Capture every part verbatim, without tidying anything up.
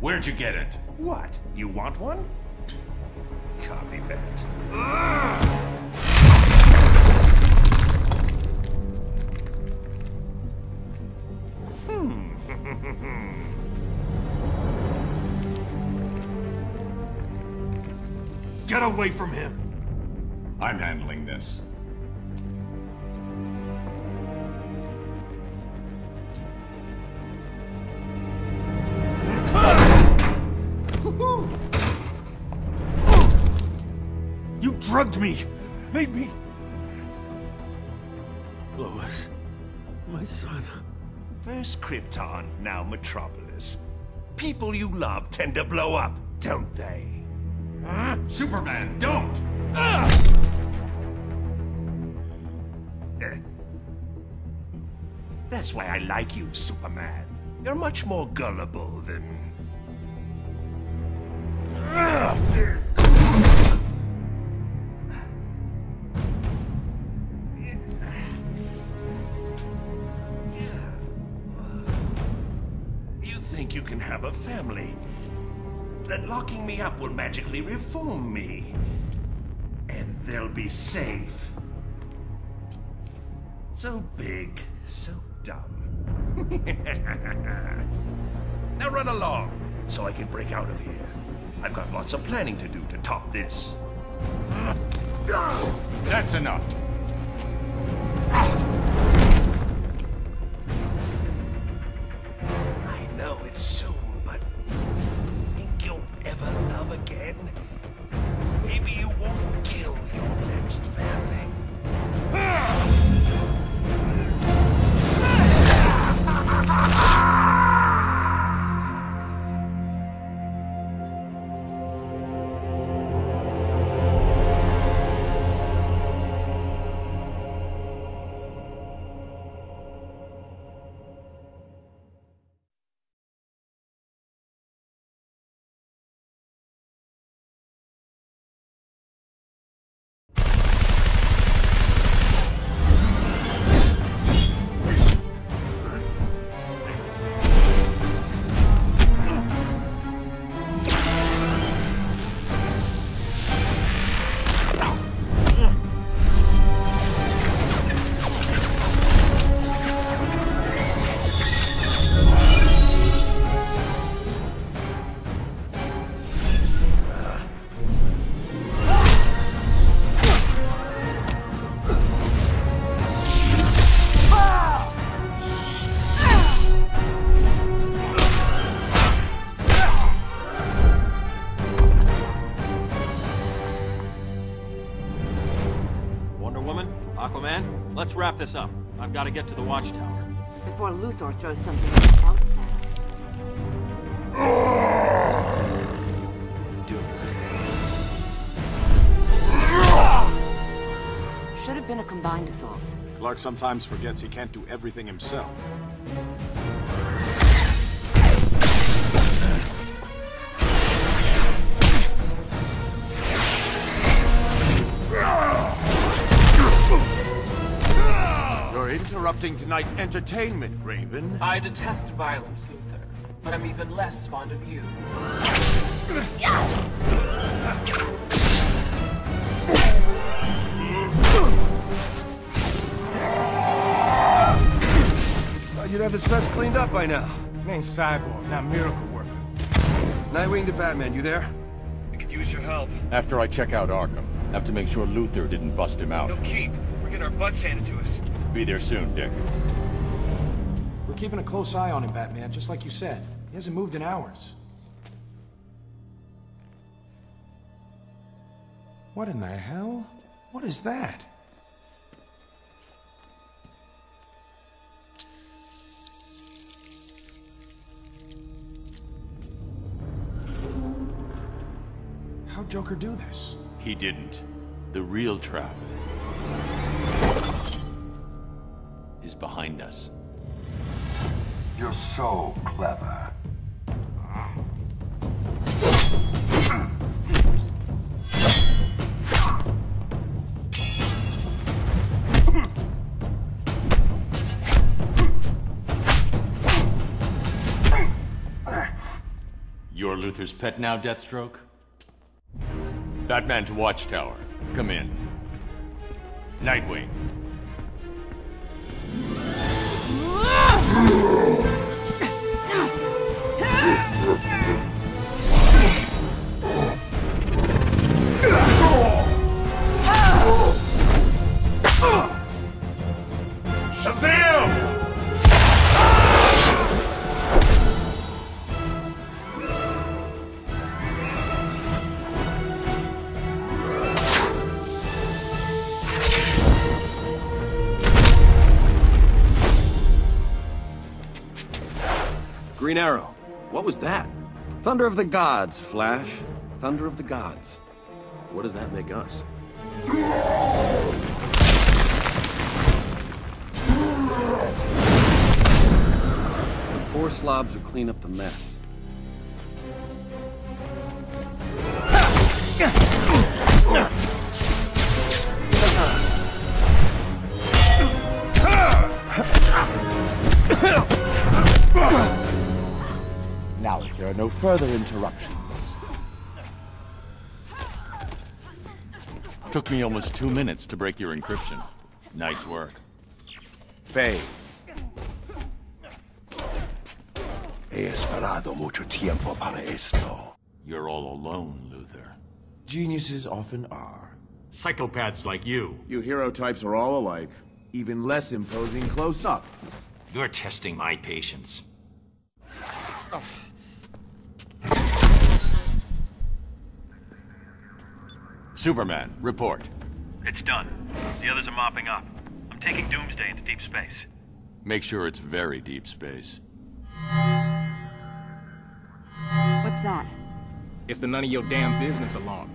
Where'd you get it? What? You want one? Copy that. Hmm. Get away from him! I'm handling this. Drugged me, made me. Lois, my son. First Krypton, now Metropolis. People you love tend to blow up, don't they? Huh? Superman, don't! Ah! That's why I like you, Superman. You're much more gullible than. Ah! Have a family, that locking me up will magically reform me, and they'll be safe. So big, so dumb. Now run along, so I can break out of here. I've got lots of planning to do to top this. That's enough. I know it's so. Let's wrap this up. I've got to get to the Watchtower. Before Luthor throws something else at us. Doomsday. Should have been a combined assault. Clark sometimes forgets he can't do everything himself. Interrupting tonight's entertainment, Raven. I detest violence, Luthor, but I'm even less fond of you. Thought you'd have this mess cleaned up by now. Name's Cyborg, not Miracle Worker. Nightwing to Batman, you there? We could use your help. After I check out Arkham, have to make sure Luthor didn't bust him out. He'll keep. We're getting our butts handed to us. Be there soon, Dick. We're keeping a close eye on him, Batman, just like you said. He hasn't moved in hours. What in the hell? What is that? How'd Joker do this? He didn't. The real trap is behind us. You're so clever. You're Luthor's pet now, Deathstroke? Batman to Watchtower. Come in. Nightwing. Shazam! Green Arrow. What was that? Thunder of the gods, Flash. Thunder of the gods. What does that make us? The poor slobs who clean up the mess. Now, if there are no further interruptions. Took me almost two minutes to break your encryption. Nice work. Faye. He esperado mucho tiempo para esto. You're all alone, Luthor. Geniuses often are. Psychopaths like you. You hero types are all alike. Even less imposing close up. You're testing my patience. Oh. Superman, report. It's done. The others are mopping up. I'm taking Doomsday into deep space. Make sure it's very deep space. What's that? It's the none of your damn business alarm.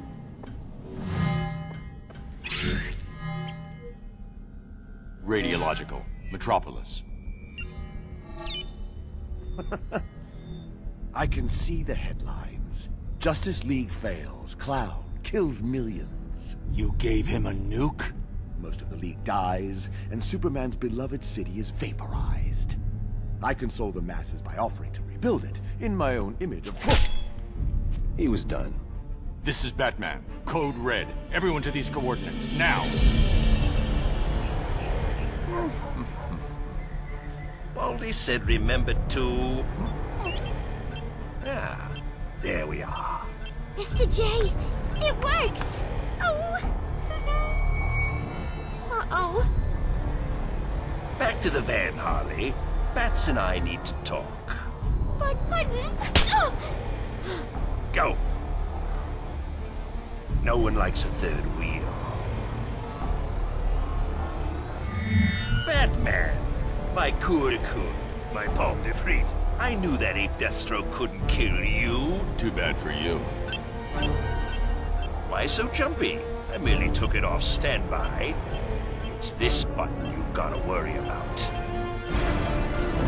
Radiological. Metropolis. I can see the headlines. Justice League fails. Clown kills millions. You gave him a nuke? Most of the League dies, and Superman's beloved city is vaporized. I console the masses by offering to rebuild it, in my own image of... He was done. This is Batman. Code Red. Everyone to these coordinates, now! Baldy said remember to... Ah, there we are. Mister J, it works! Oh! Uh-oh. Back to the van, Harley. Bats and I need to talk. But, pardon? Oh. Go! No one likes a third wheel. Batman! My coup de coup, my pomme de frites. I knew that ape Deathstroke couldn't kill you. Too bad for you. Why so jumpy? I merely took it off standby. It's this button you've got to worry about.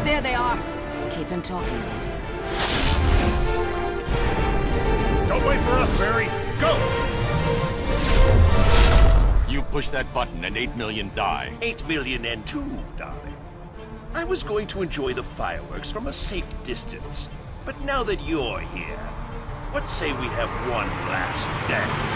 There they are. Keep him talking, Bruce. Don't wait for us, Barry. Go! You push that button and eight million die. Eight million and two, darling. I was going to enjoy the fireworks from a safe distance, but now that you're here, what say we have one last dance?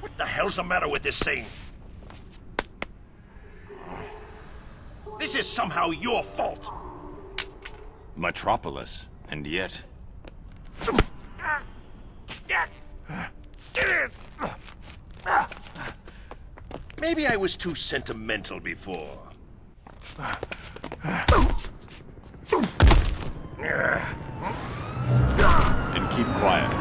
What the hell's the matter with this thing? This is somehow your fault. Metropolis, and yet... Maybe I was too sentimental before. And keep quiet.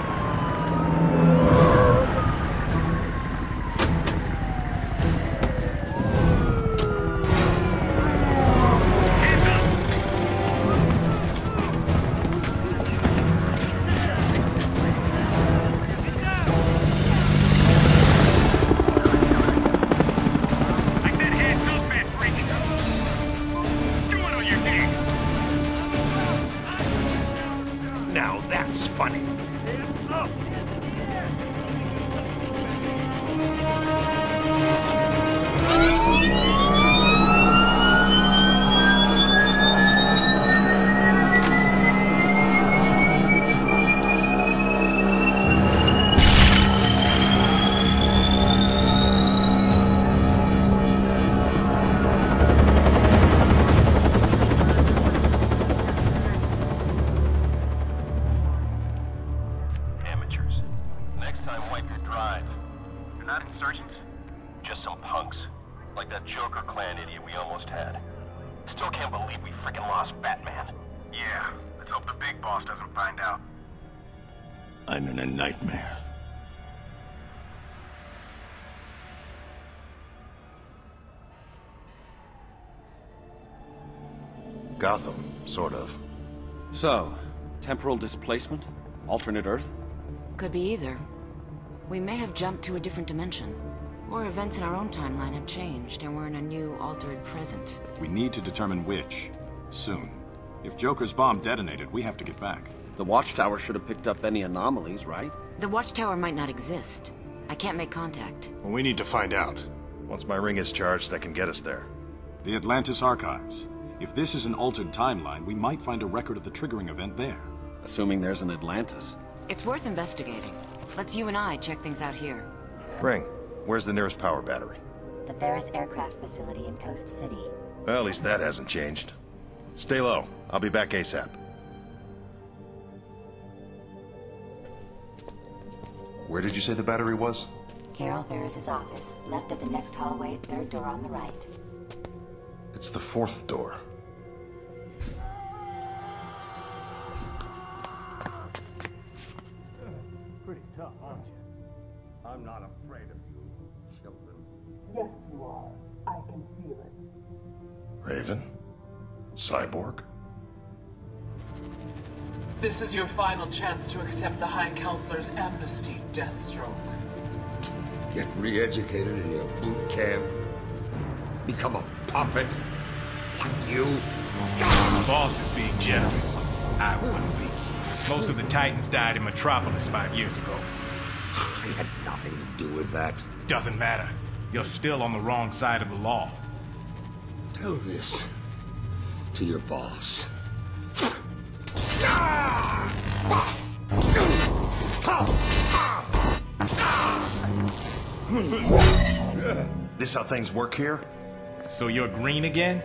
Gotham, sort of. So, temporal displacement? Alternate Earth? Could be either. We may have jumped to a different dimension. Or events in our own timeline have changed, and we're in a new, altered present. We need to determine which. Soon. If Joker's bomb detonated, we have to get back. The Watchtower should have picked up any anomalies, right? The Watchtower might not exist. I can't make contact. Well, we need to find out. Once my ring is charged, I can get us there. The Atlantis Archives. If this is an altered timeline, we might find a record of the triggering event there. Assuming there's an Atlantis. It's worth investigating. Let's you and I check things out here. Ring, where's the nearest power battery? The Ferris Aircraft facility in Coast City. Well, at least that hasn't changed. Stay low. I'll be back ASAP. Where did you say the battery was? Carol Ferris's office. Left at the next hallway, third door on the right. It's the fourth door. Pretty tough, aren't you? I'm not afraid of you, children. Yes, you are. I can feel it. Raven? Cyborg? This is your final chance to accept the High Councilor's amnesty, Deathstroke. Get re-educated in your boot camp. Become a puppet. Like you. The boss is being generous. I wouldn't be. Most of the Titans died in Metropolis five years ago. I had nothing to do with that. Doesn't matter. You're still on the wrong side of the law. Tell this to your boss. This how things work here? So you're green again?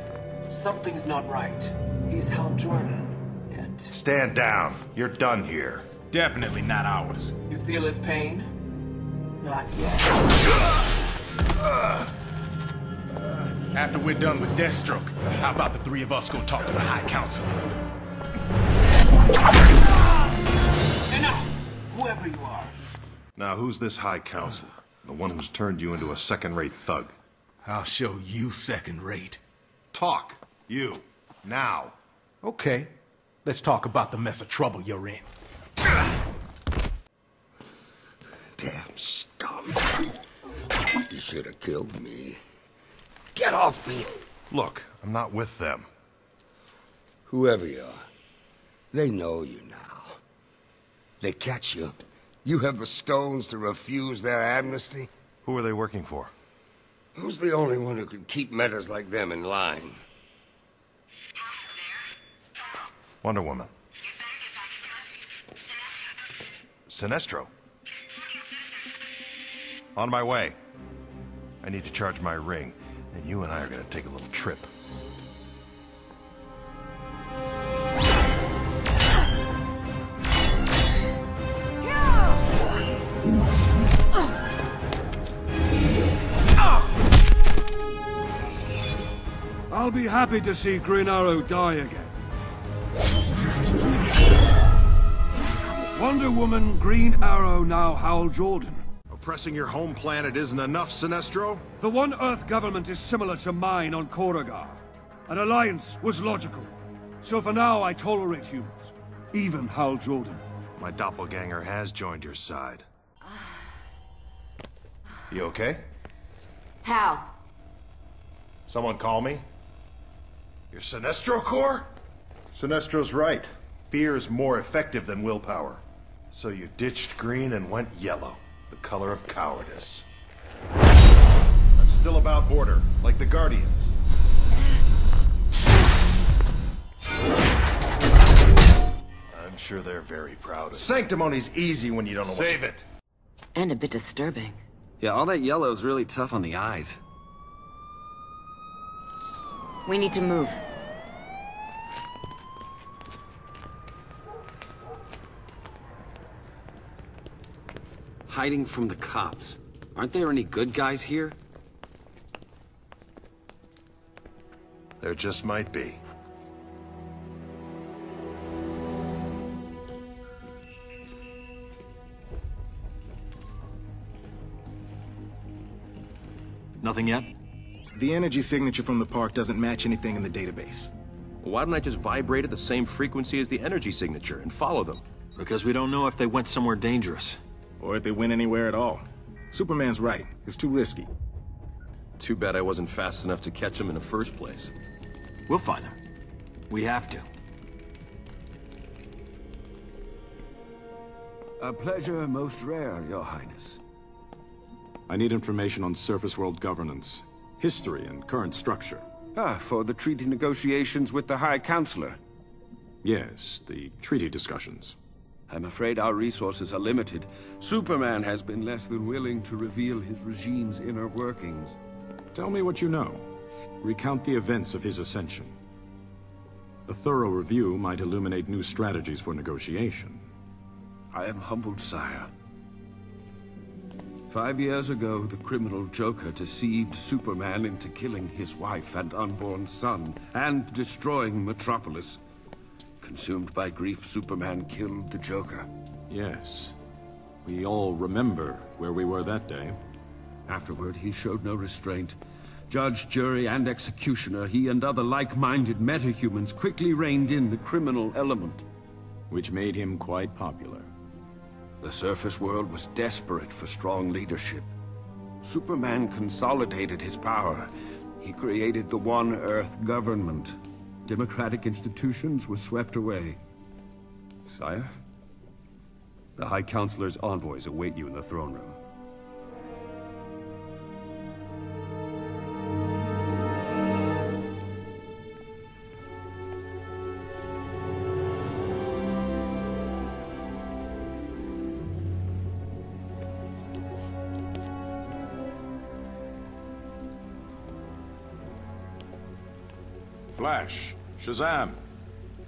Something's not right. He's Hal Jordan, and... Stand down. You're done here. Definitely not ours. You feel his pain? Not yet. After we're done with Deathstroke, how about the three of us go talk to the High Council? Enough! Whoever you are. Now who's this High Council? The one who's turned you into a second-rate thug. I'll show you second rate. Talk. You. Now. Okay. Let's talk about the mess of trouble you're in. Damn scum. You should have killed me. Get off me! Look, I'm not with them. Whoever you are, they know you now. They catch you. You have the stones to refuse their amnesty. Who are they working for? Who's the only one who could keep metas like them in line? Wonder Woman. Sinestro. On my way. I need to charge my ring, and you and I are going to take a little trip. I'll be happy to see Green Arrow die again. Wonder Woman, Green Arrow, now Hal Jordan. Oppressing your home planet isn't enough, Sinestro? The One Earth government is similar to mine on Koragar. An alliance was logical. So for now, I tolerate humans. Even Hal Jordan. My doppelganger has joined your side. You okay? Hal. Someone call me? Your Sinestro Corps? Sinestro's right. Fear is more effective than willpower. So you ditched green and went yellow, the color of cowardice. I'm still about order, like the Guardians. I'm sure they're very proud of it. Sanctimony's easy when you don't know what to do. Save it! And a bit disturbing. Yeah, all that yellow's really tough on the eyes. We need to move. Hiding from the cops. Aren't there any good guys here? There just might be. Nothing yet? The energy signature from the park doesn't match anything in the database. Well, why don't I just vibrate at the same frequency as the energy signature and follow them? Because we don't know if they went somewhere dangerous. Or if they went anywhere at all. Superman's right. It's too risky. Too bad I wasn't fast enough to catch them in the first place. We'll find them. We have to. A pleasure most rare, Your Highness. I need information on surface world governance. History and current structure. Ah, for the treaty negotiations with the High Councilor. Yes, the treaty discussions. I'm afraid our resources are limited. Superman has been less than willing to reveal his regime's inner workings. Tell me what you know. Recount the events of his ascension. A thorough review might illuminate new strategies for negotiation. I am humbled, sire. Five years ago, the criminal Joker deceived Superman into killing his wife and unborn son, and destroying Metropolis. Consumed by grief, Superman killed the Joker. Yes. We all remember where we were that day. Afterward, he showed no restraint. Judge, jury, and executioner, he and other like-minded metahumans quickly reined in the criminal element. Which made him quite popular. The surface world was desperate for strong leadership. Superman consolidated his power. He created the One Earth government. Democratic institutions were swept away. Sire? The High Counselor's envoys await you in the throne room. Flash, Shazam,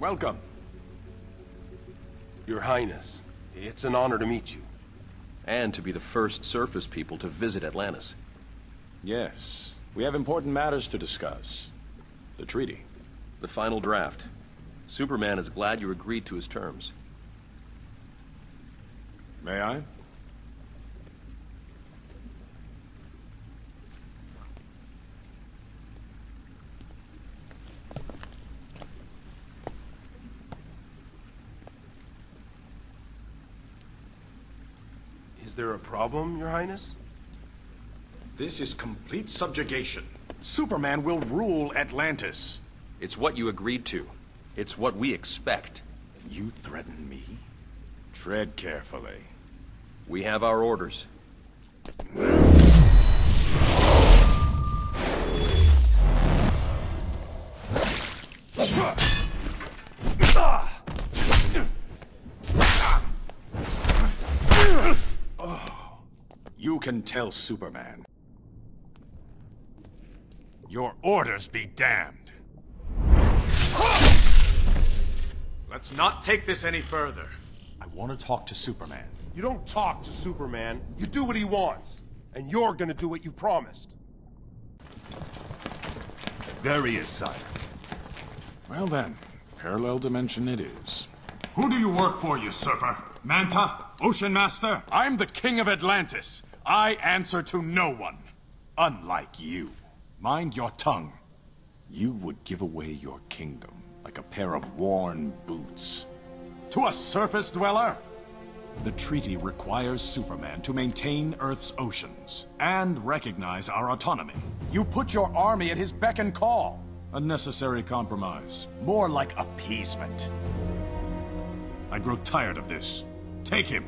welcome. Your Highness, it's an honor to meet you. And to be the first surface people to visit Atlantis. Yes, we have important matters to discuss. The treaty. The final draft. Superman is glad you agreed to his terms. May I? Is there a problem, Your Highness? This is complete subjugation. Superman will rule Atlantis. It's what you agreed to. It's what we expect. You threaten me? Tread carefully. We have our orders. can tell Superman. Your orders be damned. Let's not take this any further. I want to talk to Superman. You don't talk to Superman. You do what he wants. And you're gonna do what you promised. There he is, sire. Well then, parallel dimension it is. Who do you work for, usurper? Manta? Ocean Master? I'm the King of Atlantis. I answer to no one. Unlike you. Mind your tongue. You would give away your kingdom like a pair of worn boots. To a surface dweller? The treaty requires Superman to maintain Earth's oceans and recognize our autonomy. You put your army at his beck and call. A necessary compromise. More like appeasement. I grow tired of this. Take him.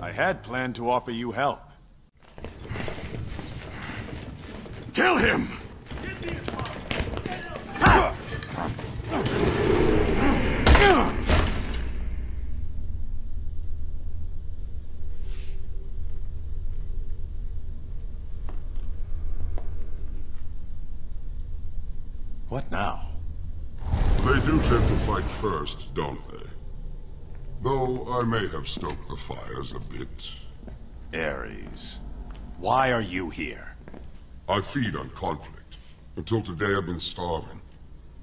I had planned to offer you help. Kill him! What now? They do tend to fight first, don't they? Though I may have stoked the fires a bit. Ares, why are you here? I feed on conflict. Until today I've been starving.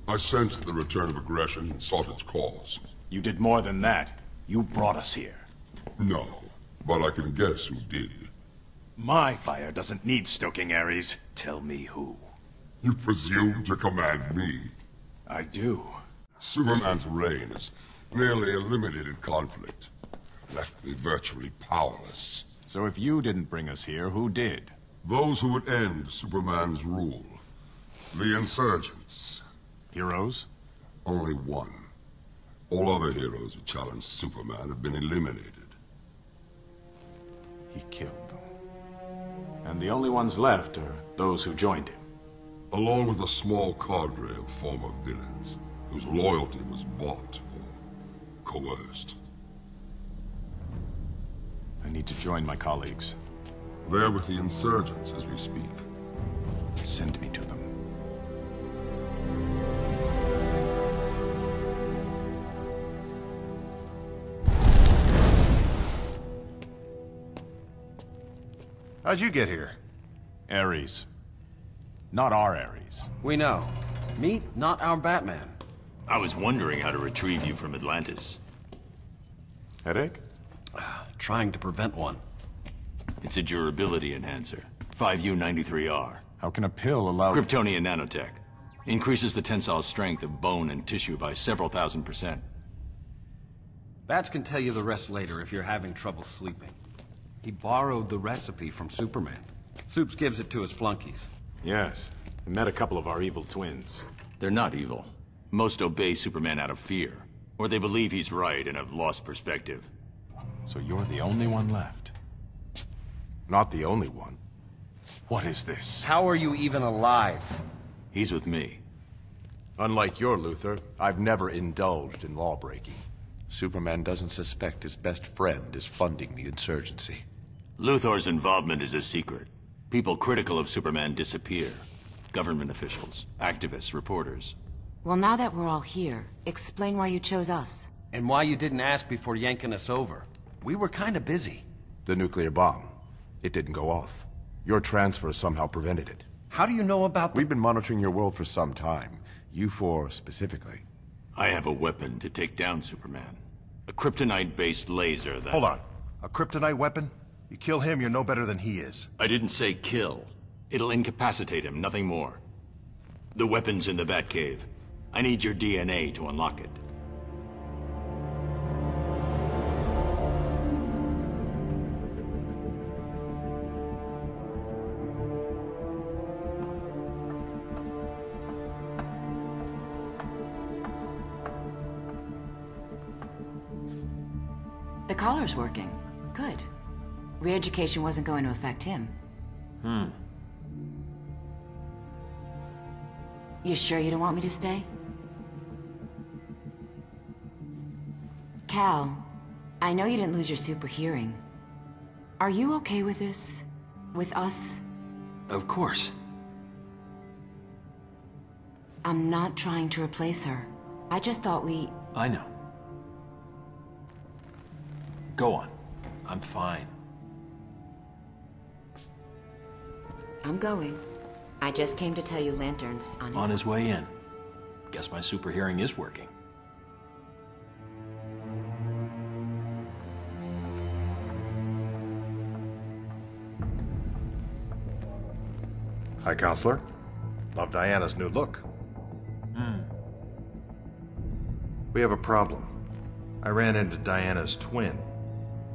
I sensed the return of aggression and sought its cause. You did more than that. You brought us here. No, but I can guess who did. My fire doesn't need stoking, Ares. Tell me who. You presume to command me? I do. Superman's reign is nearly eliminated conflict. Left me virtually powerless. So if you didn't bring us here, who did? Those who would end Superman's rule. The insurgents. Heroes? Only one. All other heroes who challenged Superman have been eliminated. He killed them. And the only ones left are those who joined him. Along with a small cadre of former villains, whose loyalty was bought. Coerced. I need to join my colleagues. They're with the insurgents as we speak. Send me to them. How'd you get here? Ares. Not our Ares. We know. Meet not our Batman. I was wondering how to retrieve you from Atlantis. Headache? Trying to prevent one. It's a durability enhancer. five U ninety-three R. How can a pill allow... Kryptonian nanotech. Increases the tensile strength of bone and tissue by several thousand percent. Bats can tell you the rest later if you're having trouble sleeping. He borrowed the recipe from Superman. Supes gives it to his flunkies. Yes. We met a couple of our evil twins. They're not evil. Most obey Superman out of fear, or they believe he's right and have lost perspective. So you're the only one left? Not the only one. What is this? How are you even alive? He's with me. Unlike your Luthor, I've never indulged in lawbreaking. Superman doesn't suspect his best friend is funding the insurgency. Luthor's involvement is a secret. People critical of Superman disappear. Government officials, activists, reporters. Well, now that we're all here, explain why you chose us. And why you didn't ask before yanking us over. We were kinda busy. The nuclear bomb. It didn't go off. Your transfer somehow prevented it. How do you know about the- We've been monitoring your world for some time. You four, specifically. I have a weapon to take down Superman. A kryptonite-based laser that... Hold on. A kryptonite weapon? You kill him, you're no better than he is. I didn't say kill. It'll incapacitate him, nothing more. The weapon's in the Batcave. I need your D N A to unlock it. The collar's working. Good. Re-education wasn't going to affect him. Hmm. You sure you don't want me to stay? Cal, I know you didn't lose your super hearing. Are you okay with this? With us? Of course. I'm not trying to replace her. I just thought we... I know. Go on. I'm fine. I'm going. I just came to tell you Lantern's on his... On his way in. Guess my super hearing is working. Hi, Counselor. Love Diana's new look. Hmm. We have a problem. I ran into Diana's twin,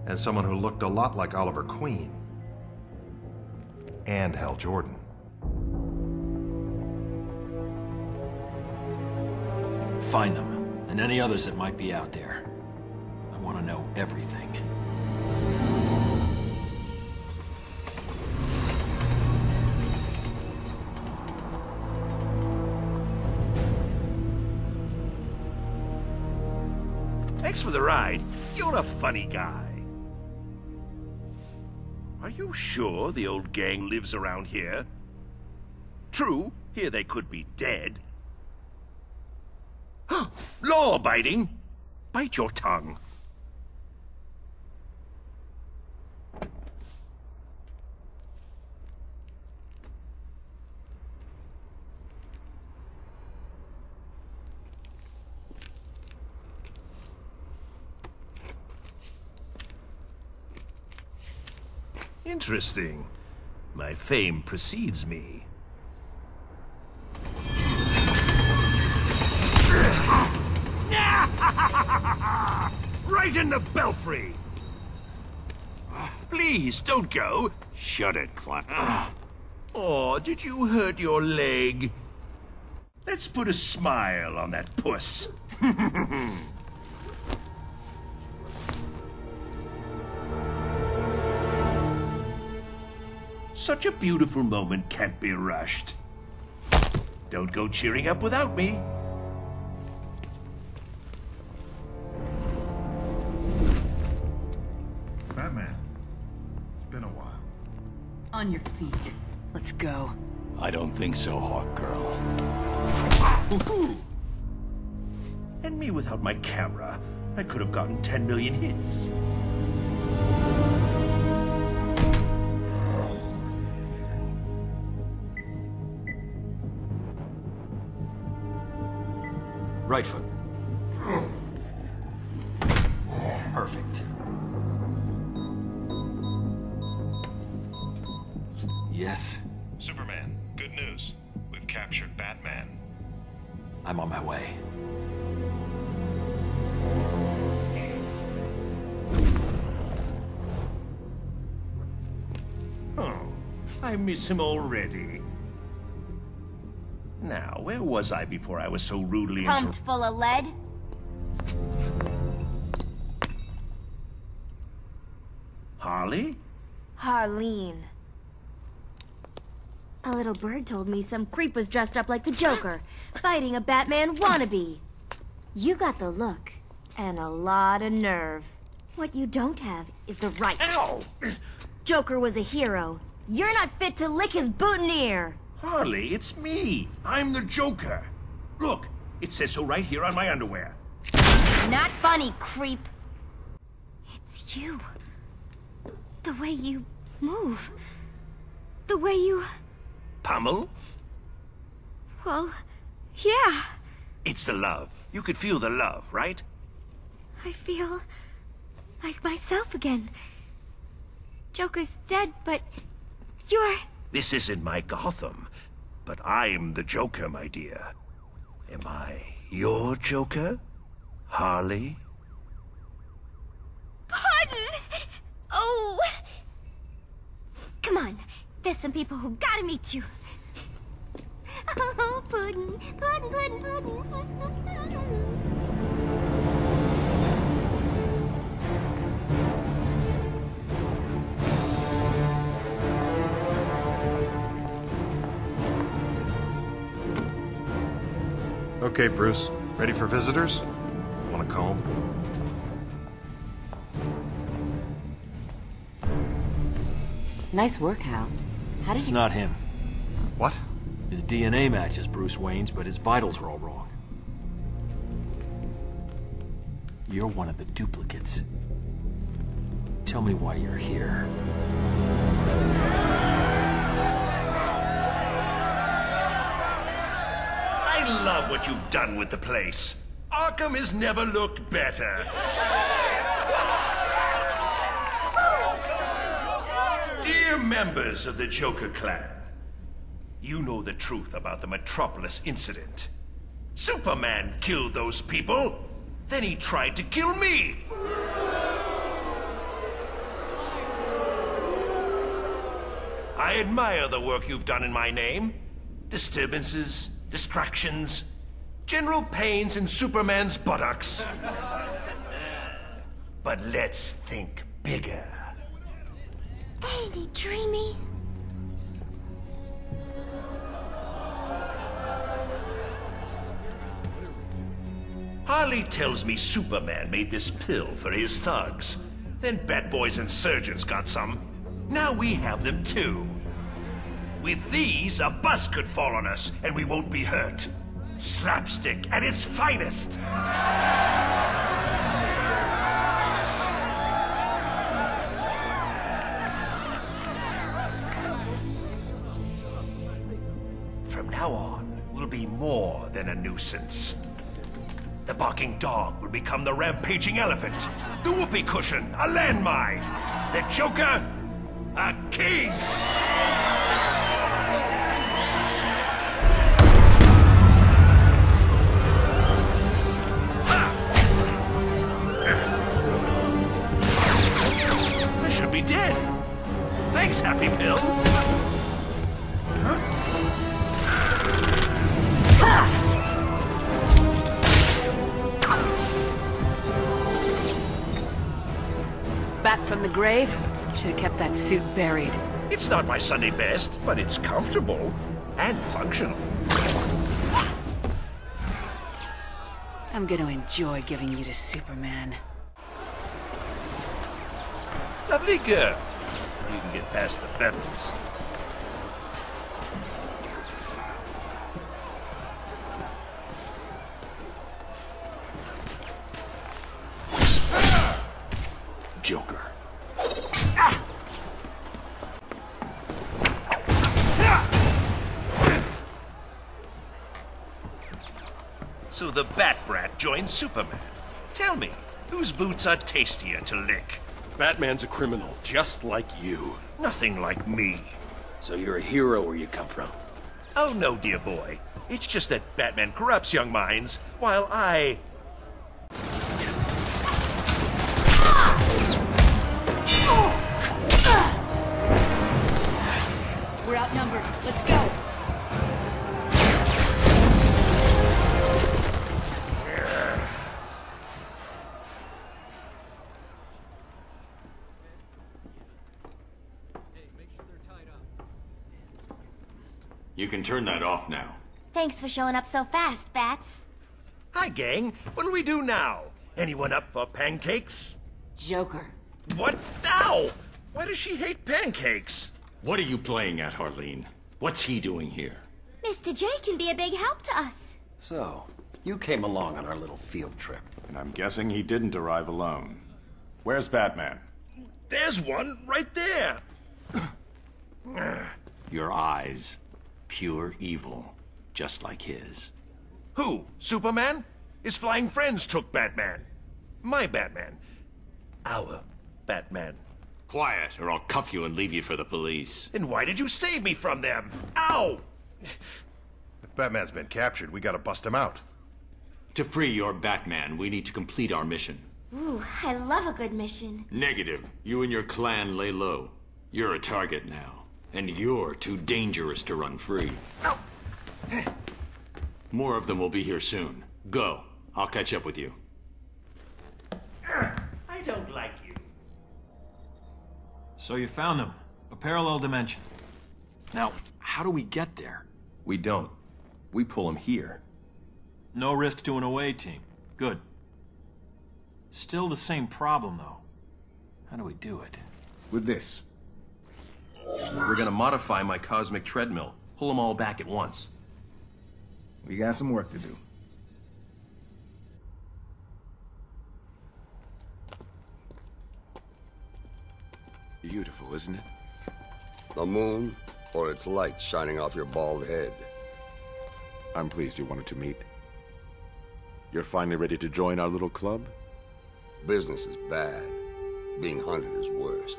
and someone who looked a lot like Oliver Queen, and Hal Jordan. Find them, and any others that might be out there. I want to know everything. Thanks for the ride. You're a funny guy. Are you sure the old gang lives around here? True, here they could be dead. Law-abiding! Bite your tongue. Interesting. My fame precedes me. Right in the belfry! Please, don't go. Shut it, Clapper. Oh, did you hurt your leg? Let's put a smile on that puss. Such a beautiful moment can't be rushed. Don't go cheering up without me. Batman, it's been a while. On your feet. Let's go. I don't think so, Hawkgirl. And me without my camera. I could have gotten ten million hits. Right foot. Perfect. Yes? Superman, good news. We've captured Batman. I'm on my way. Oh, I miss him already. Now, where was I before I was so rudely interrupted? Pumped full of lead? Harley? Harleen. A little bird told me some creep was dressed up like the Joker, fighting a Batman wannabe. You got the look, and a lot of nerve. What you don't have is the right. Ow! Joker was a hero. You're not fit to lick his boutonniere. Harley, it's me. I'm the Joker. Look, it says so right here on my underwear. Not funny, creep. It's you. The way you move. The way you... Pummel? Well, yeah. It's the love. You could feel the love, right? I feel like myself again. Joker's dead, but you're... This isn't my Gotham, but I'm the Joker, my dear. Am I your Joker, Harley? Pardon! Oh! Come on, there's some people who gotta meet you. Oh, Puddin, Puddin, Puddin, Puddin. Okay, Bruce. Ready for visitors? Want a comb? Nice work, Hal. How did you... It's not him. What? His D N A matches Bruce Wayne's, but his vitals are all wrong. You're one of the duplicates. Tell me why you're here. I love what you've done with the place. Arkham has never looked better. Dear members of the Joker clan, you know the truth about the Metropolis incident. Superman killed those people, then he tried to kill me. I admire the work you've done in my name. Disturbances, distractions, general pains in Superman's buttocks. But let's think bigger. Ain't he dreamy? Harley tells me Superman made this pill for his thugs. Then Batboy's insurgents got some. Now we have them too. With these, a bus could fall on us, and we won't be hurt. Slapstick at its finest! From now on, we'll be more than a nuisance. The barking dog will become the rampaging elephant. The whoopee cushion, a landmine. The Joker, a king! Dead. Thanks, Happy Pill. Huh? Back from the grave? Should have kept that suit buried. It's not my Sunday best, but it's comfortable and functional. I'm going to enjoy giving you to Superman. Lovely girl. You can get past the federals. Joker. So the Bat-Brat joins Superman. Tell me, whose boots are tastier to lick? Batman's a criminal, just like you. Nothing like me. So you're a hero where you come from? Oh no, dear boy. It's just that Batman corrupts young minds, while I... We're outnumbered. Let's go. You can turn that off now. Thanks for showing up so fast, Bats. Hi, gang. What'll we do now? Anyone up for pancakes? Joker. What? Now? Why does she hate pancakes? What are you playing at, Harleen? What's he doing here? Mister J can be a big help to us. So, you came along on our little field trip. And I'm guessing he didn't arrive alone. Where's Batman? There's one right there. Your eyes. Pure evil, just like his. Who? Superman? His flying friends took Batman. My Batman. Our Batman. Quiet, or I'll cuff you and leave you for the police. Then why did you save me from them? Ow! If Batman's been captured, we gotta bust him out. To free your Batman, we need to complete our mission. Ooh, I love a good mission. Negative. You and your clan lay low. You're a target now. And you're too dangerous to run free. Ow! More of them will be here soon. Go. I'll catch up with you. I don't like you. So you found them. A parallel dimension. Now, how do we get there? We don't. We pull them here. No risk to an away team. Good. Still the same problem, though. How do we do it? With this. We're gonna modify my cosmic treadmill. Pull them all back at once. We got some work to do. Beautiful, isn't it? The moon, or its light shining off your bald head. I'm pleased you wanted to meet. You're finally ready to join our little club? Business is bad. Being hunted is worse.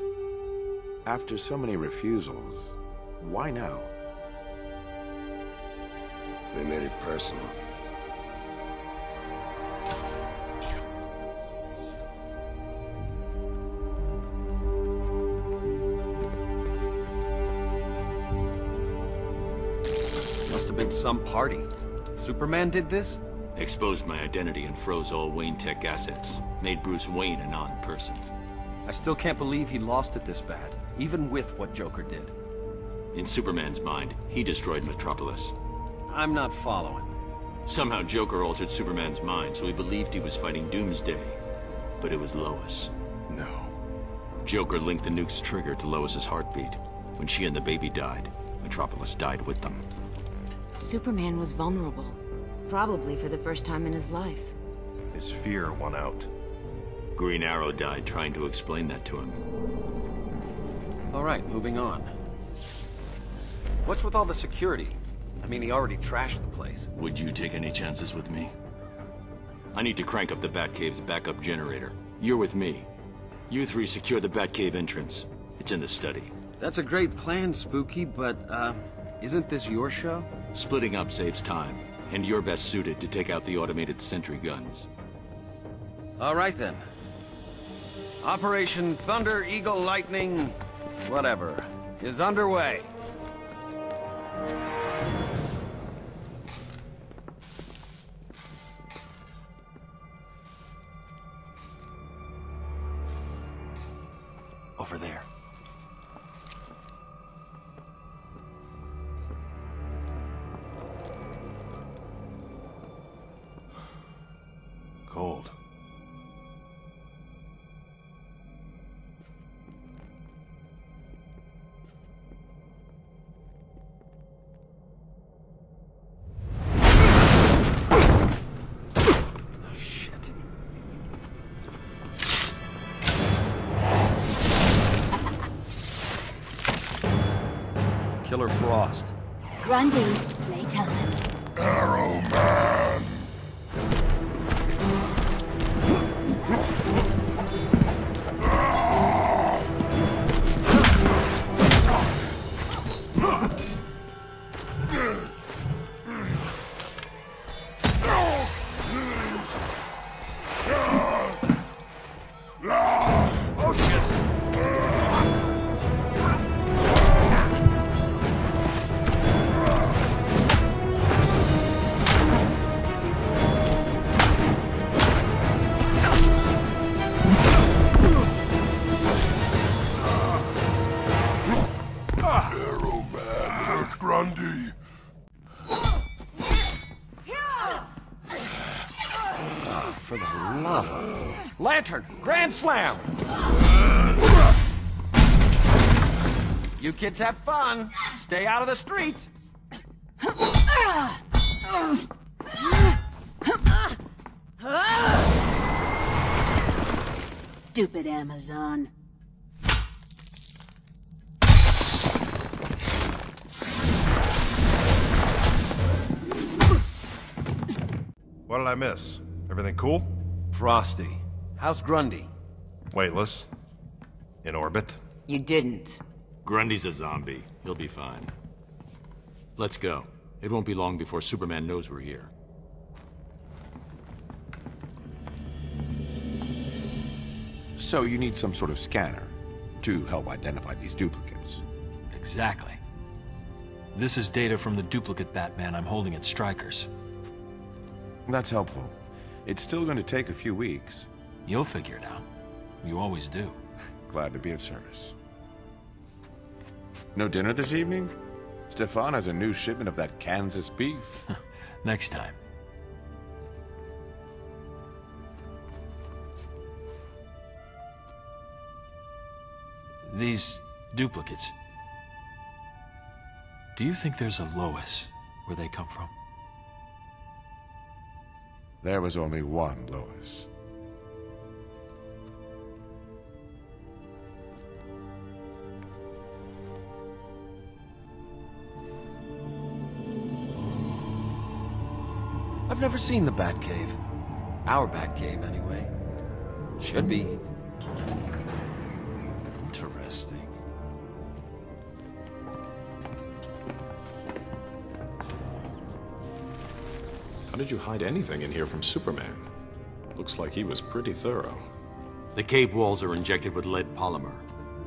After so many refusals, why now? They made it personal. Must have been some party. Superman did this? Exposed my identity and froze all Wayne Tech assets. Made Bruce Wayne a non-person. I still can't believe he lost it this bad, even with what Joker did. In Superman's mind, he destroyed Metropolis. I'm not following. Somehow Joker altered Superman's mind, so he believed he was fighting Doomsday. But it was Lois. No. Joker linked the nuke's trigger to Lois's heartbeat. When she and the baby died, Metropolis died with them. Superman was vulnerable. Probably for the first time in his life. His fear won out. Green Arrow died trying to explain that to him. All right, moving on. What's with all the security? I mean, he already trashed the place. Would you take any chances with me? I need to crank up the Batcave's backup generator. You're with me. You three secure the Batcave entrance. It's in the study. That's a great plan, Spooky, but, uh, isn't this your show? Splitting up saves time. And you're best suited to take out the automated sentry guns. All right, then. Operation Thunder Eagle Lightning, whatever, is underway. Over there. Cold. Oh, shit. Killer Frost. Grundy, playtime. Arrow Man. Grand slam! You kids have fun. Stay out of the street. Stupid Amazon. What did I miss? Everything cool? Frosty. How's Grundy? Weightless. In orbit. You didn't. Grundy's a zombie. He'll be fine. Let's go. It won't be long before Superman knows we're here. So you need some sort of scanner to help identify these duplicates. Exactly. This is data from the duplicate Batman I'm holding at Stryker's. That's helpful. It's still going to take a few weeks. You'll figure it out. You always do. Glad to be of service. No dinner this evening? Stefan has a new shipment of that Kansas beef. Next time. These duplicates. Do you think there's a Lois where they come from? There was only one Lois. I've never seen the Batcave. Our Batcave, anyway. Should be. Interesting. How did you hide anything in here from Superman? Looks like he was pretty thorough. The cave walls are injected with lead polymer.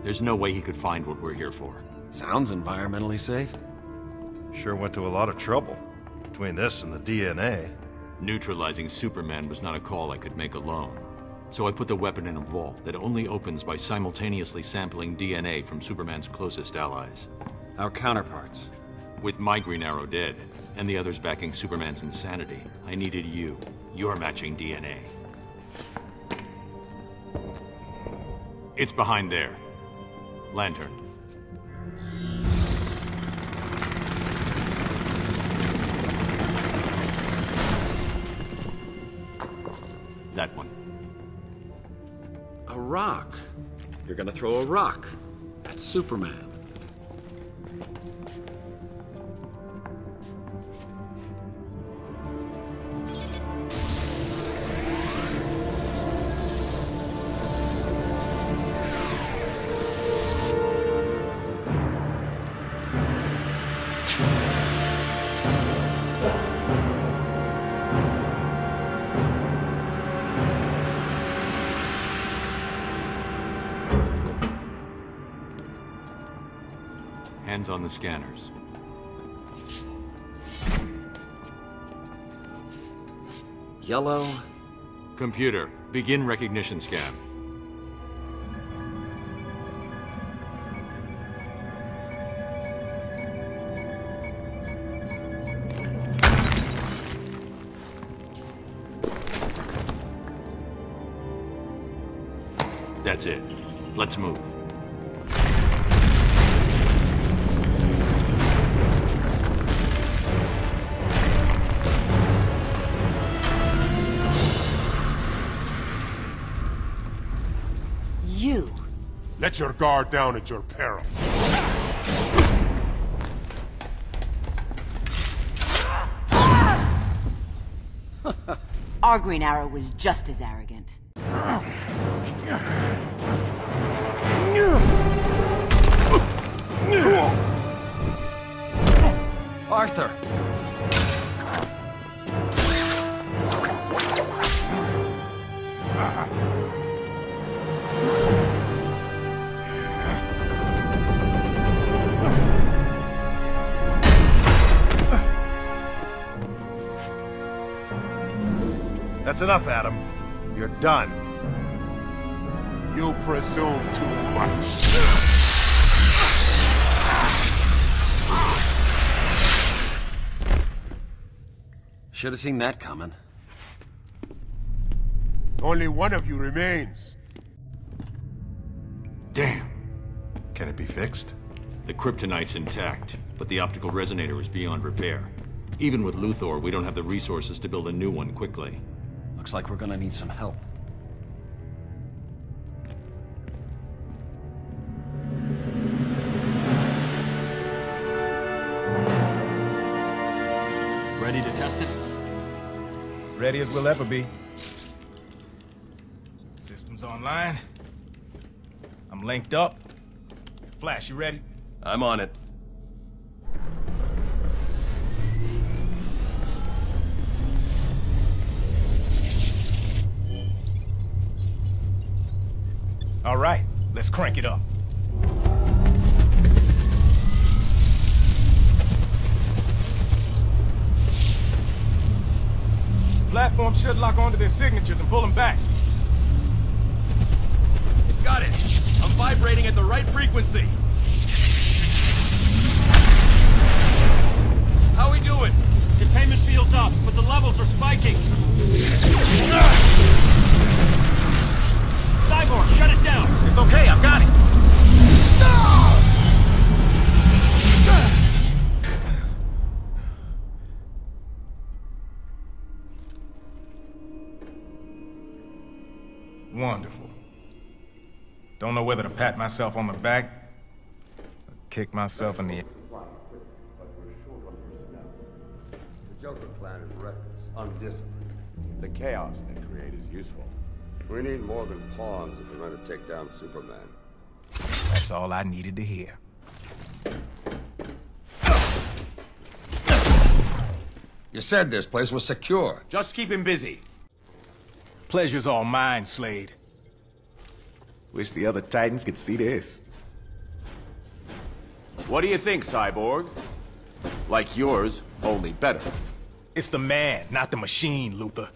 There's no way he could find what we're here for. Sounds environmentally safe. Sure went to a lot of trouble. Between this and the D N A. Neutralizing Superman was not a call I could make alone. So I put the weapon in a vault that only opens by simultaneously sampling D N A from Superman's closest allies. Our counterparts. With my Green Arrow dead, and the others backing Superman's insanity, I needed you. Your matching D N A. It's behind there. Lantern. That one. A rock. You're gonna throw a rock at Superman. On the scanners. Yellow. Computer, begin recognition scan. That's it. Let's move. Let your guard down at your peril. Our Green Arrow was just as arrogant. Arthur! That's enough, Adam. You're done. You presume too much. Should have seen that coming. Only one of you remains. Damn. Can it be fixed? The kryptonite's intact, but the optical resonator is beyond repair. Even with Luthor, we don't have the resources to build a new one quickly. Looks like we're gonna need some help. Ready to test it? Ready as we'll ever be. Systems online. I'm linked up. Flash, you ready? I'm on it. All right, let's crank it up. Platform should lock onto their signatures and pull them back. Got it. I'm vibrating at the right frequency. How we doing? Containment field's up, but the levels are spiking. Cyborg, shut it down! It's okay, I've got it! Wonderful. Don't know whether to pat myself on the back or kick myself in the... The Joker plan is reckless, undisciplined. The chaos they create is useful. We need more than pawns if we're going to take down Superman. That's all I needed to hear. You said this place was secure. Just keep him busy. Pleasure's all mine, Slade. Wish the other Titans could see this. What do you think, Cyborg? Like yours, only better. It's the man, not the machine, Luthor.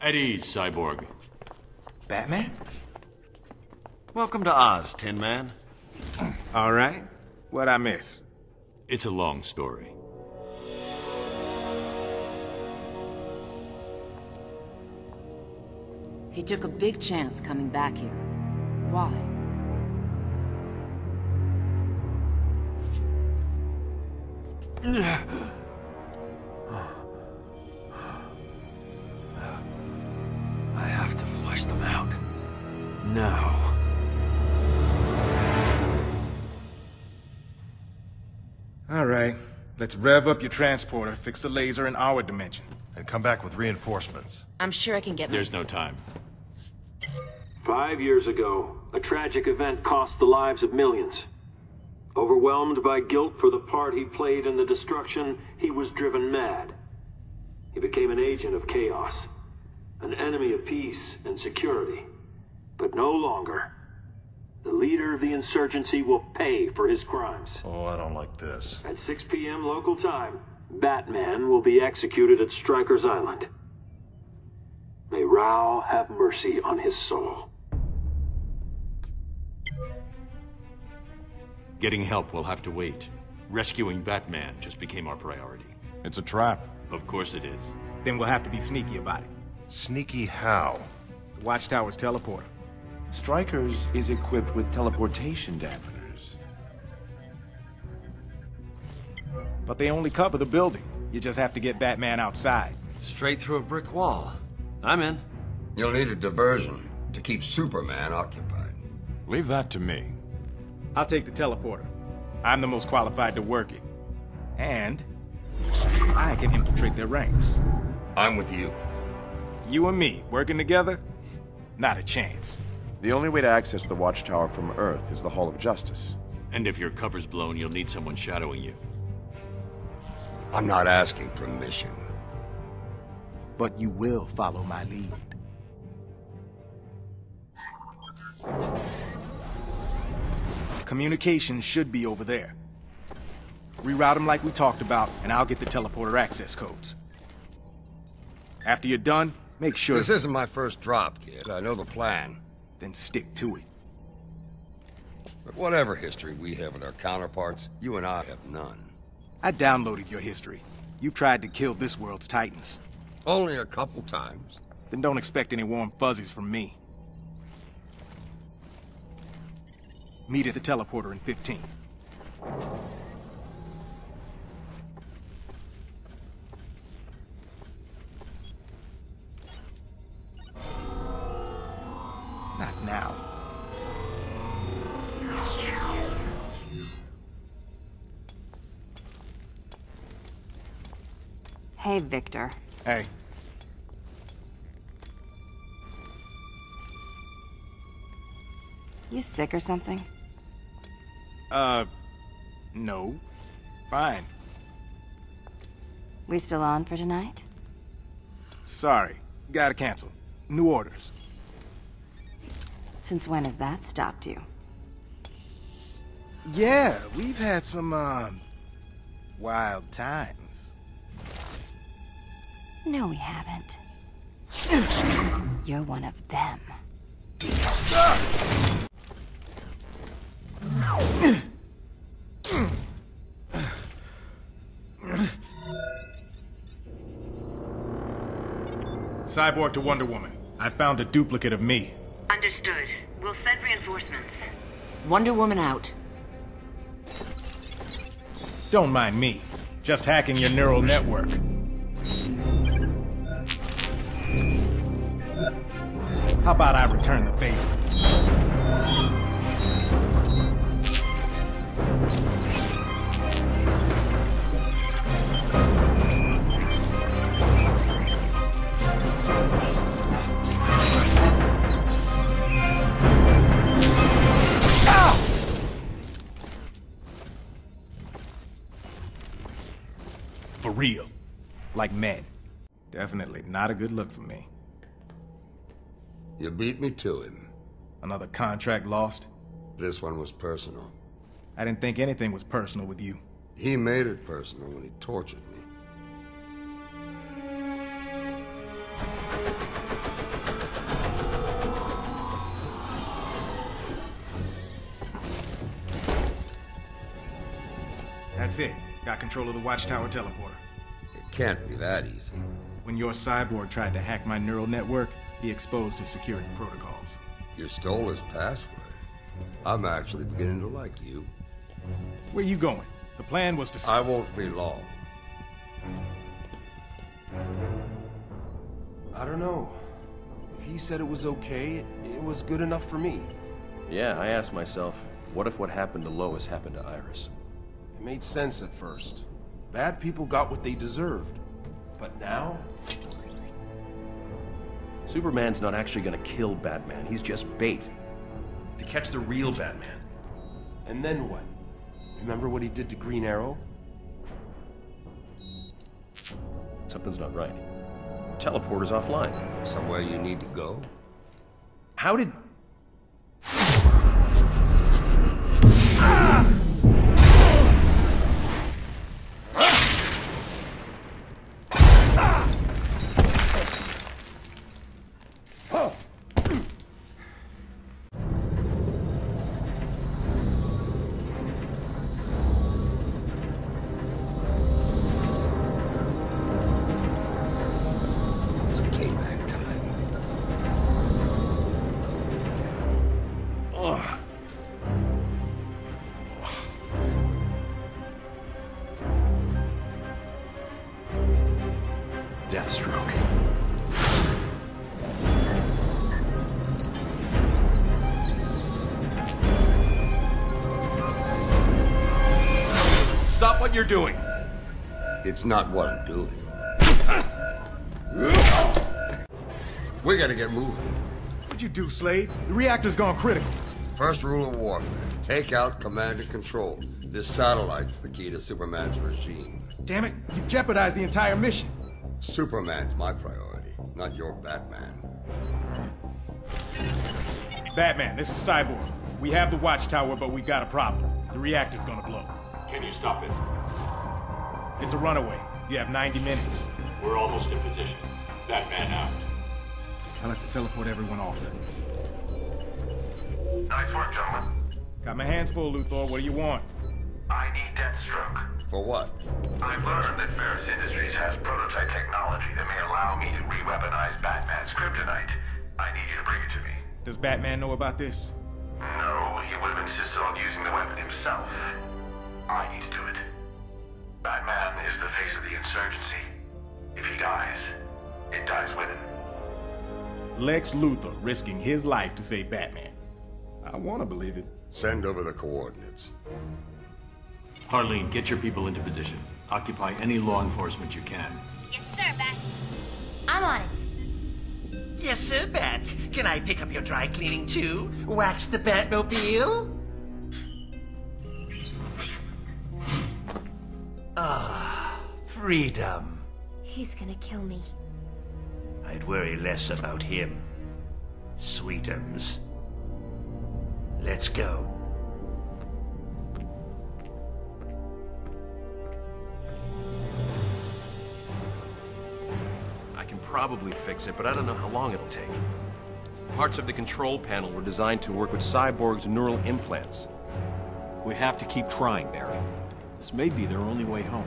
At ease, Cyborg. Batman? Welcome to Oz, Tin Man. All right. What'd I miss? It's a long story. He took a big chance coming back here. Why? I have to flush them out. Now. All right. Let's rev up your transporter, fix the laser in our dimension. And come back with reinforcements. I'm sure I can get... There's no time. Five years ago, a tragic event cost the lives of millions. Overwhelmed by guilt for the part he played in the destruction, he was driven mad. He became an agent of chaos, an enemy of peace and security. But no longer. The leader of the insurgency will pay for his crimes. Oh, I don't like this. At six p m local time, Batman will be executed at Stryker's Island. May Rao have mercy on his soul. Getting help will have to wait. Rescuing Batman just became our priority. It's a trap. Of course it is. Then we'll have to be sneaky about it. Sneaky how? The Watchtower's teleporter. Stryker's is equipped with teleportation dampeners. But they only cover the building. You just have to get Batman outside. Straight through a brick wall. I'm in. You'll need a diversion to keep Superman occupied. Leave that to me. I'll take the teleporter. I'm the most qualified to work it. And I can infiltrate their ranks. I'm with you. You and me, working together? Not a chance. The only way to access the Watchtower from Earth is the Hall of Justice. And if your cover's blown, you'll need someone shadowing you. I'm not asking permission. But you will follow my lead. Communications should be over there. Reroute them like we talked about, and I'll get the teleporter access codes. After you're done, make sure... This isn't my first drop, kid. I know the plan. Then stick to it. But whatever history we have with our counterparts, you and I have none. I downloaded your history. You've tried to kill this world's Titans. Only a couple times. Then don't expect any warm fuzzies from me. Meet at the teleporter in fifteen. Not now. Hey, Victor. Hey. You sick or something? Uh, no. Fine. We still on for tonight? Sorry. Gotta cancel. New orders. Since when has that stopped you? Yeah, we've had some, um, wild times. No, we haven't. You're one of them. Cyborg to Wonder Woman. I found a duplicate of me. Understood. We'll send reinforcements. Wonder Woman out. Don't mind me. Just hacking your neural network. How about I return the favor? For real. Like men. Definitely not a good look for me. You beat me to it. Another contract lost? This one was personal. I didn't think anything was personal with you. He made it personal when he tortured me. That's it. Got control of the Watchtower teleporter. It can't be that easy. When your cyborg tried to hack my neural network, he exposed his security protocols. You stole his password. I'm actually beginning to like you. Where are you going? The plan was to... I won't be long. I don't know. If he said it was okay, it was good enough for me. Yeah, I asked myself, what if what happened to Lois happened to Iris? It made sense at first. Bad people got what they deserved. But now... Superman's not actually gonna kill Batman, he's just bait. To catch the real Batman. And then what? Remember what he did to Green Arrow? Something's not right. Teleporter's offline. Somewhere you need to go? How did... Ah! Deathstroke. Stop what you're doing. It's not what I'm doing. We gotta get moving. What'd you do, Slade? The reactor's gone critical. First rule of warfare. Take out command and control. This satellite's the key to Superman's regime. Damn it, you jeopardized the entire mission. Superman's my priority, not your Batman. Batman, this is Cyborg. We have the Watchtower, but we've got a problem. The reactor's gonna blow. Can you stop it? It's a runaway. You have ninety minutes. We're almost in position. Batman out. I'll have to teleport everyone off. Nice work, gentlemen. Got my hands full, Luthor. What do you want? I need Deathstroke. For what? I've learned that Ferris Industries has prototype technology that may allow me to re-weaponize Batman's kryptonite. I need you to bring it to me. Does Batman know about this? No, he would have insisted on using the weapon himself. I need to do it. Batman is the face of the insurgency. If he dies, it dies with him. Lex Luthor risking his life to save Batman. I want to believe it. Send over the coordinates. Harleen, get your people into position. Occupy any law enforcement you can. Yes, sir, Bat. I'm on it. Yes, sir, Bat. Can I pick up your dry cleaning too? Wax the Batmobile? Ah, freedom. He's gonna kill me. I'd worry less about him. Sweetums. Let's go. I can probably fix it, but I don't know how long it'll take. Parts of the control panel were designed to work with Cyborg's neural implants. We have to keep trying, Barry. This may be their only way home.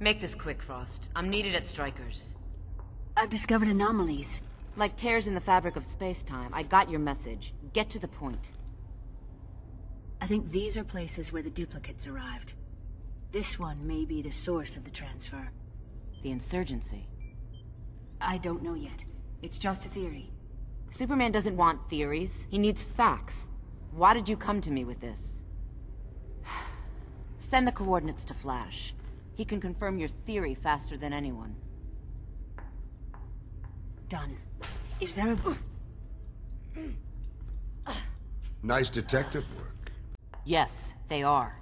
Make this quick, Frost. I'm needed at Stryker's. I've discovered anomalies. Like tears in the fabric of space-time. I got your message. Get to the point. I think these are places where the duplicates arrived. This one may be the source of the transfer. The insurgency? I don't know yet. It's just a theory. Superman doesn't want theories. He needs facts. Why did you come to me with this? Send the coordinates to Flash. He can confirm your theory faster than anyone. Done. Is there a... Nice detective work. Yes, they are.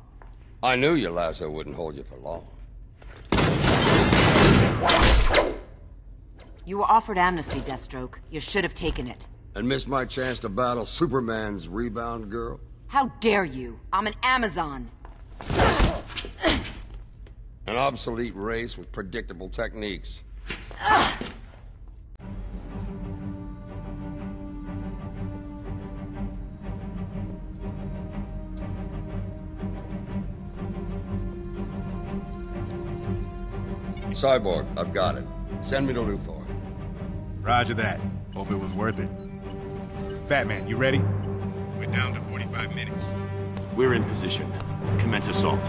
I knew your lasso wouldn't hold you for long. You were offered amnesty, Deathstroke. You should have taken it. And missed my chance to battle Superman's rebound girl? How dare you! I'm an Amazon! An obsolete race with predictable techniques. Uh. Cyborg, I've got it. Send me to Luthor. Roger that. Hope it was worth it. Batman, you ready? We're down to forty-five minutes. We're in position. Commence assault.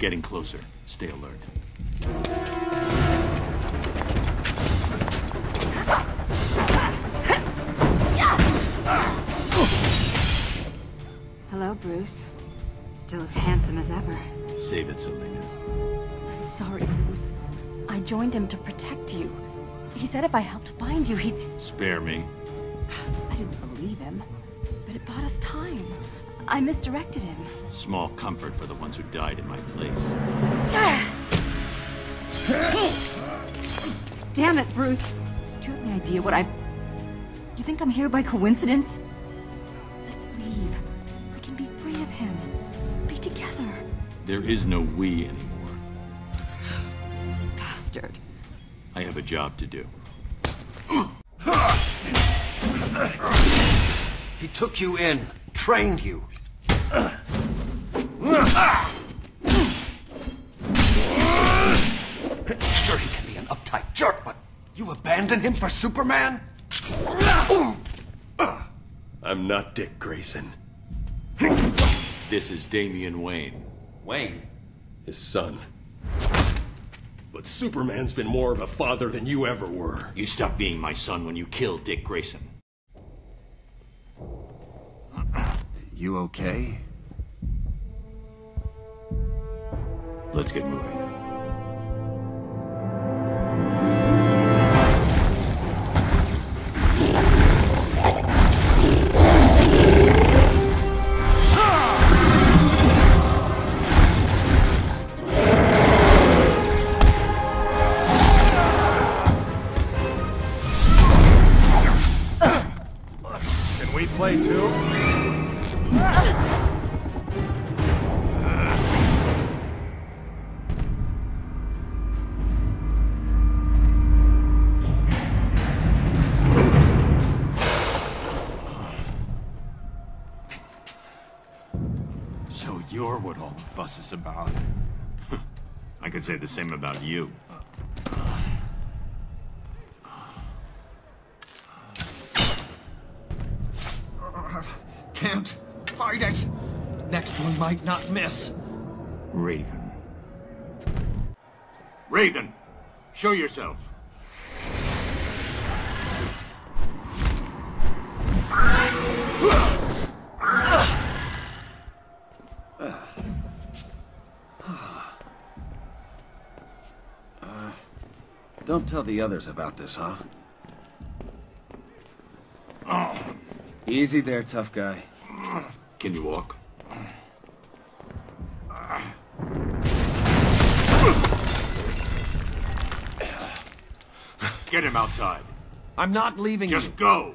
Getting closer. Stay alert. Hello, Bruce. Still as handsome as ever. Save it, Selena. I'm sorry, Bruce. I joined him to protect you. He said if I helped find you, he'd... Spare me. I didn't believe him, but it bought us time. I misdirected him. Small comfort for the ones who died in my place. Damn it, Bruce. Do you have any idea what I... You think I'm here by coincidence? Let's leave. We can be free of him. Be together. There is no we anymore. Bastard. I have a job to do. He took you in. Trained you. Sure, he can be an uptight jerk, but you abandon him for Superman? I'm not Dick Grayson. This is Damian Wayne. Wayne? His son. But Superman's been more of a father than you ever were. You stopped being my son when you killed Dick Grayson. You okay? Let's get moving. fuss us about? I could say the same about you. Can't fight it. Next one might not miss. Raven. Raven, show yourself. Don't tell the others about this, huh? Oh. Easy there, tough guy. Can you walk? Get him outside. I'm not leaving you. Just go!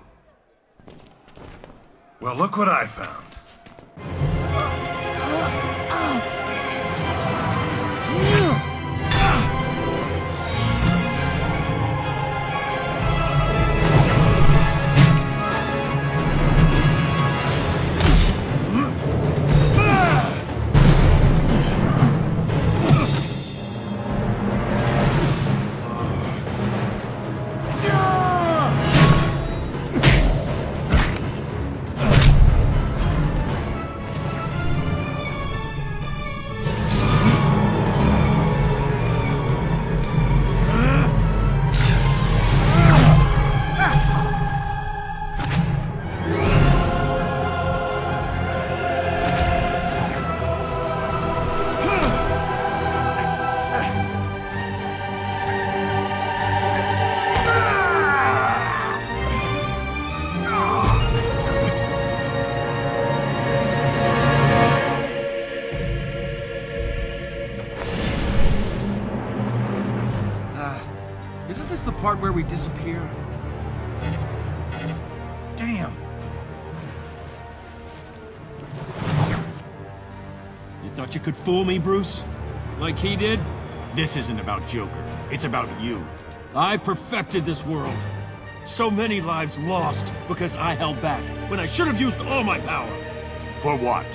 Well, look what I found. Where we disappear. Damn. You thought you could fool me, Bruce? Like he did? This isn't about Joker. It's about you. I perfected this world. So many lives lost because I held back when I should have used all my power. For what?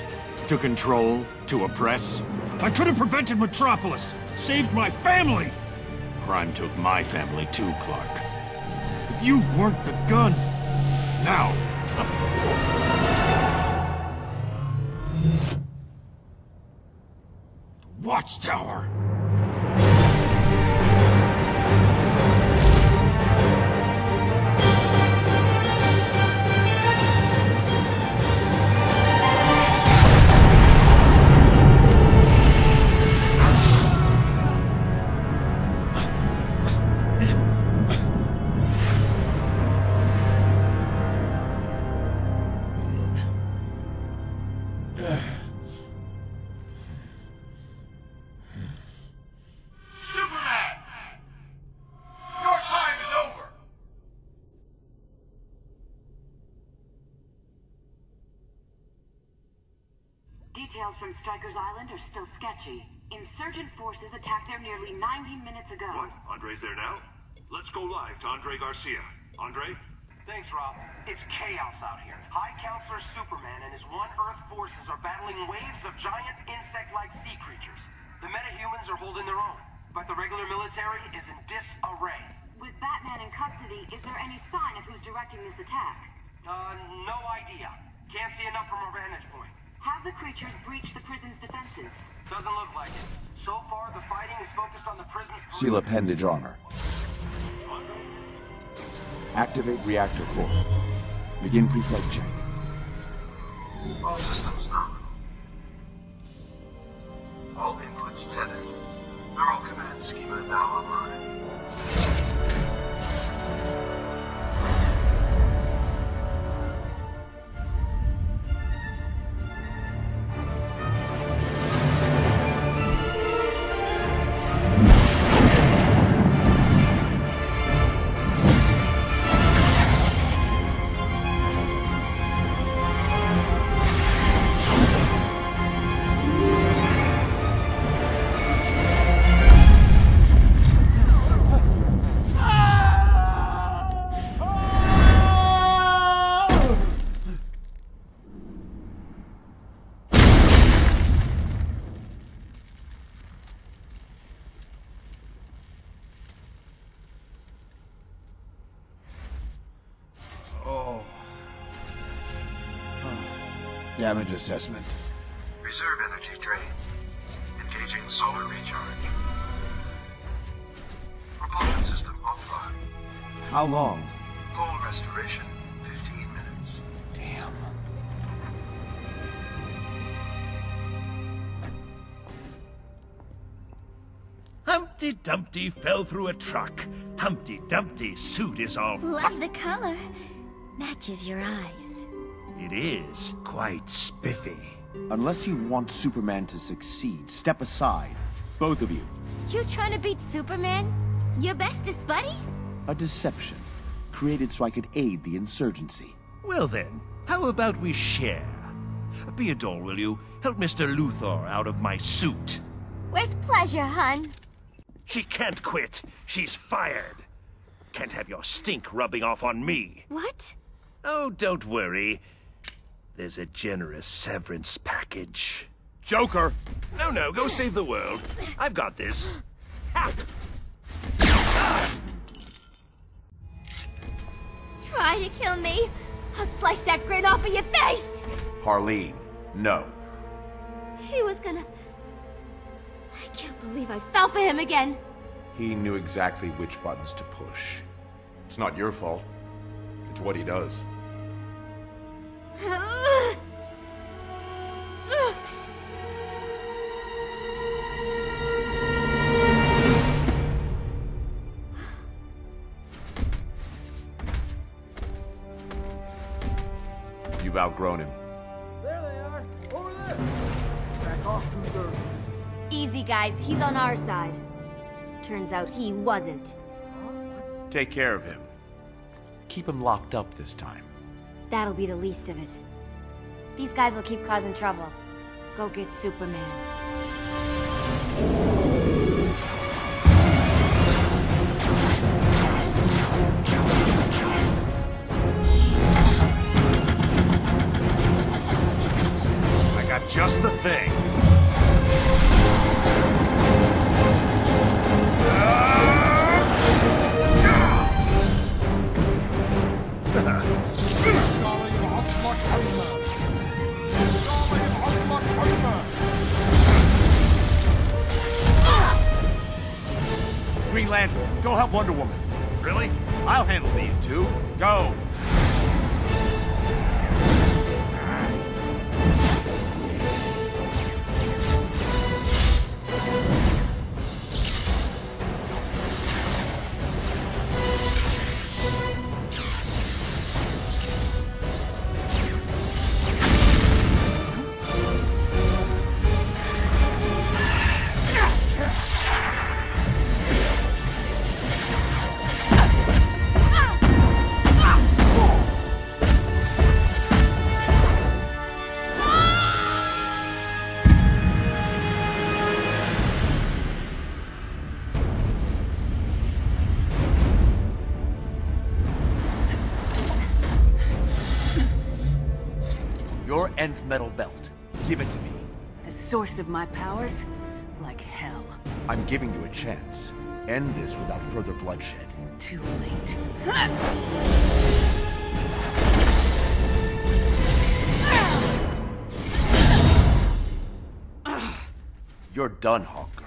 To control? To oppress? I could have prevented Metropolis. Saved my family. Crime took my family too, Clark. If you weren't the gun... Now! Watchtower! Details from Stryker's Island are still sketchy. Insurgent forces attacked there nearly ninety minutes ago. What? Andre's there now? Let's go live to Andre Garcia. Andre? Thanks, Rob. It's chaos out here. High Councilor Superman and his One Earth forces are battling waves of giant insect-like sea creatures. The metahumans are holding their own, but the regular military is in disarray. With Batman in custody, is there any sign of who's directing this attack? Uh, no idea. Can't see enough from our vantage point. Have the creatures breached the prison's defenses? Doesn't look like it. So far, the fighting is focused on the prison's... Seal appendage armor. Activate reactor core. Begin pre-flight check. All systems nominal. All inputs tethered. Neural command schema now online. Damage assessment. Reserve energy drain. Engaging solar recharge. Propulsion system offline. How long? Full restoration in fifteen minutes. Damn. Humpty Dumpty fell through a truck. Humpty Dumpty's suit is all... Love the color. Matches your eyes. It is quite spiffy. Unless you want Superman to succeed, step aside. Both of you. You trying to beat Superman? Your bestest buddy? A deception. Created so I could aid the insurgency. Well then, how about we share? Be a doll, will you? Help Mister Luthor out of my suit. With pleasure, hun. She can't quit. She's fired. Can't have your stink rubbing off on me. What? Oh, don't worry. There's a generous severance package. Joker! No, no, go save the world. I've got this. Ha! Ah! Try to kill me? I'll slice that grin off of your face! Harleen, no. He was gonna... I can't believe I fell for him again. He knew exactly which buttons to push. It's not your fault. It's what he does. You've outgrown him. There they are! Over there! Back off, Luther. Easy, guys. He's on our side. Turns out he wasn't. Take care of him. Keep him locked up this time. That'll be the least of it. These guys will keep causing trouble. Go get Superman. I got just the thing. Green Lantern, go help Wonder Woman. Really? I'll handle these two. Go! Nth metal belt. Give it to me. The source of my powers? Like hell. I'm giving you a chance. End this without further bloodshed. Too late. You're done, Hawkgirl.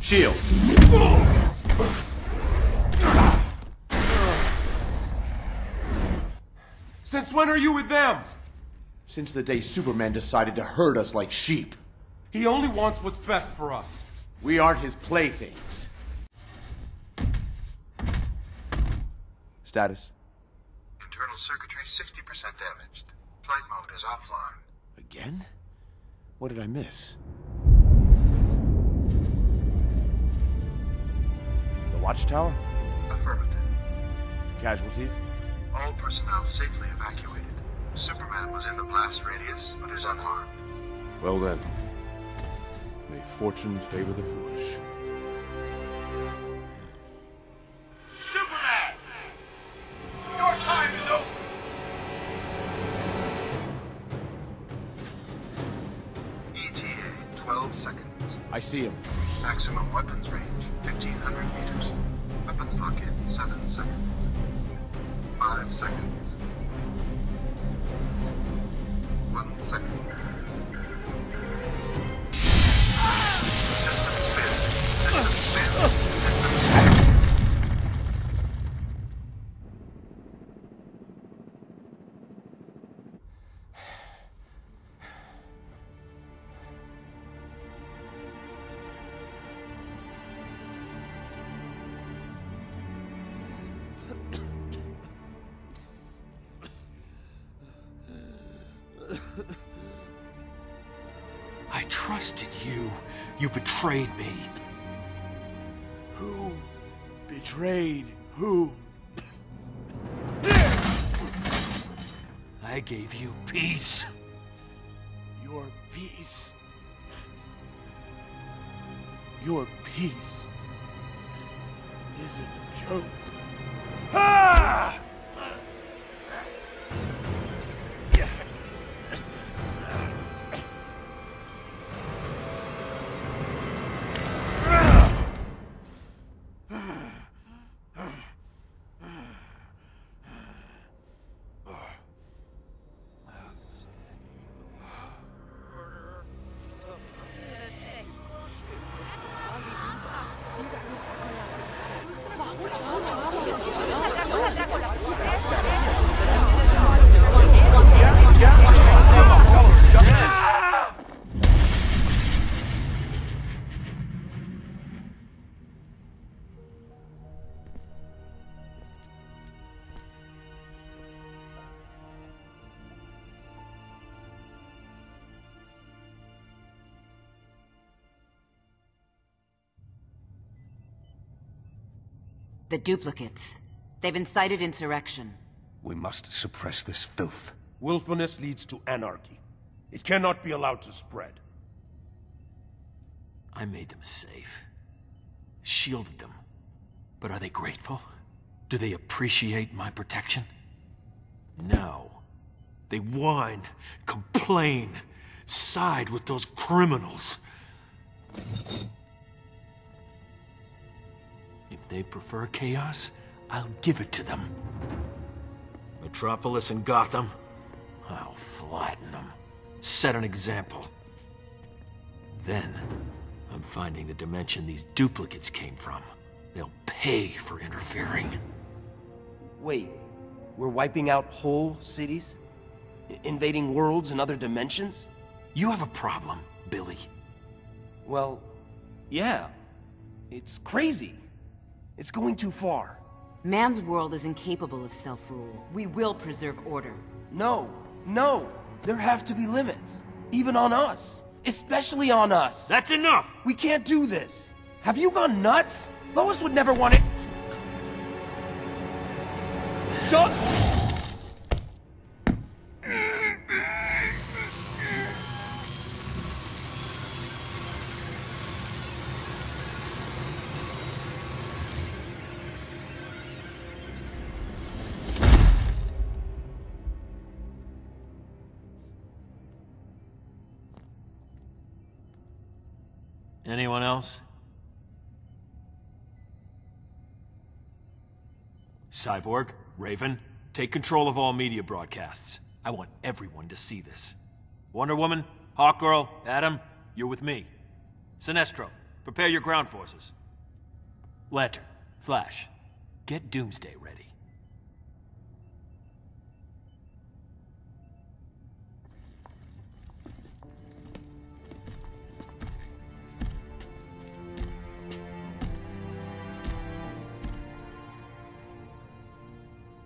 Shield. Since when are you with them? Since the day Superman decided to herd us like sheep. He only wants what's best for us. We aren't his playthings. Status? Internal circuitry sixty percent damaged. Flight mode is offline. Again? What did I miss? Watchtower? Affirmative. Casualties? All personnel safely evacuated. Superman was in the blast radius, but is unharmed. Well then. May fortune favor the foolish. Superman! Your time is over! I see him. Maximum weapons range, fifteen hundred meters. Weapons lock in seven seconds. Five seconds. One second. System spin. System spin. System spin. I trusted you. You betrayed me. Who betrayed who? I gave you peace. Your peace. Your peace is a joke. Ah! The duplicates. They've incited insurrection. We must suppress this filth. Willfulness leads to anarchy. It cannot be allowed to spread. I made them safe. Shielded them. But are they grateful? Do they appreciate my protection? No. They whine, complain, side with those criminals. If they prefer chaos, I'll give it to them. Metropolis and Gotham, I'll flatten them. Set an example. Then, I'm finding the dimension these duplicates came from. They'll pay for interfering. Wait, we're wiping out whole cities? Invading worlds and other dimensions? You have a problem, Billy. Well, yeah. It's crazy. It's going too far. Man's world is incapable of self-rule. We will preserve order. No, no. There have to be limits. Even on us. Especially on us. That's enough! We can't do this. Have you gone nuts? Lois would never want it. Just... Anyone else? Cyborg, Raven, take control of all media broadcasts. I want everyone to see this. Wonder Woman, Hawkgirl, Adam, you're with me. Sinestro, prepare your ground forces. Lantern, Flash, get Doomsday ready.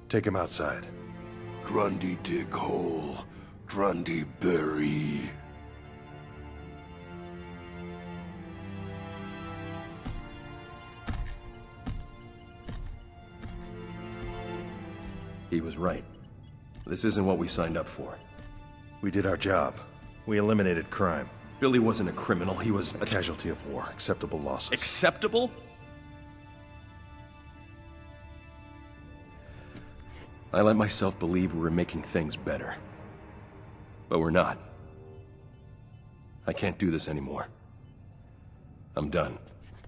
Take him outside. Grundy dig hole, Grundy bury. He was right. This isn't what we signed up for. We did our job. We eliminated crime. Billy wasn't a criminal, he was a casualty of war. Acceptable losses. Acceptable? I let myself believe we were making things better. But we're not. I can't do this anymore. I'm done.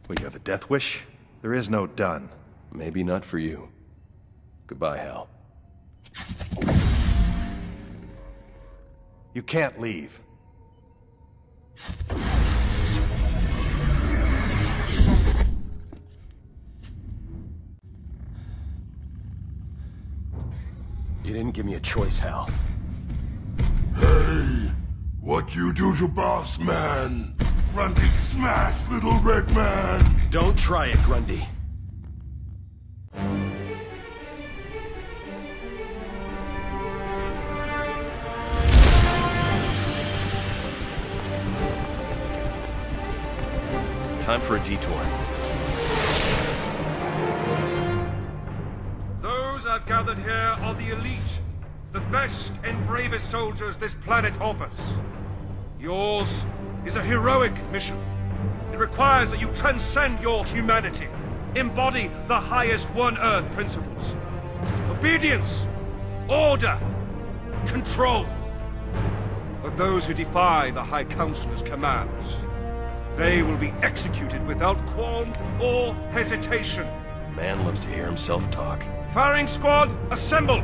Well, you have a death wish? There is no done. Maybe not for you. Goodbye, Hal. You can't leave. You didn't give me a choice, Hal. Hey! What you do to boss man? Grundy smash, little red man! Don't try it, Grundy. Time for a detour. Those I've gathered here are the elite, the best and bravest soldiers this planet offers. Yours is a heroic mission. It requires that you transcend your humanity, embody the highest One Earth principles. Obedience, order, control. But those who defy the High Councilor's commands, they will be executed without qualm or hesitation. Man loves to hear himself talk. Firing squad, assemble!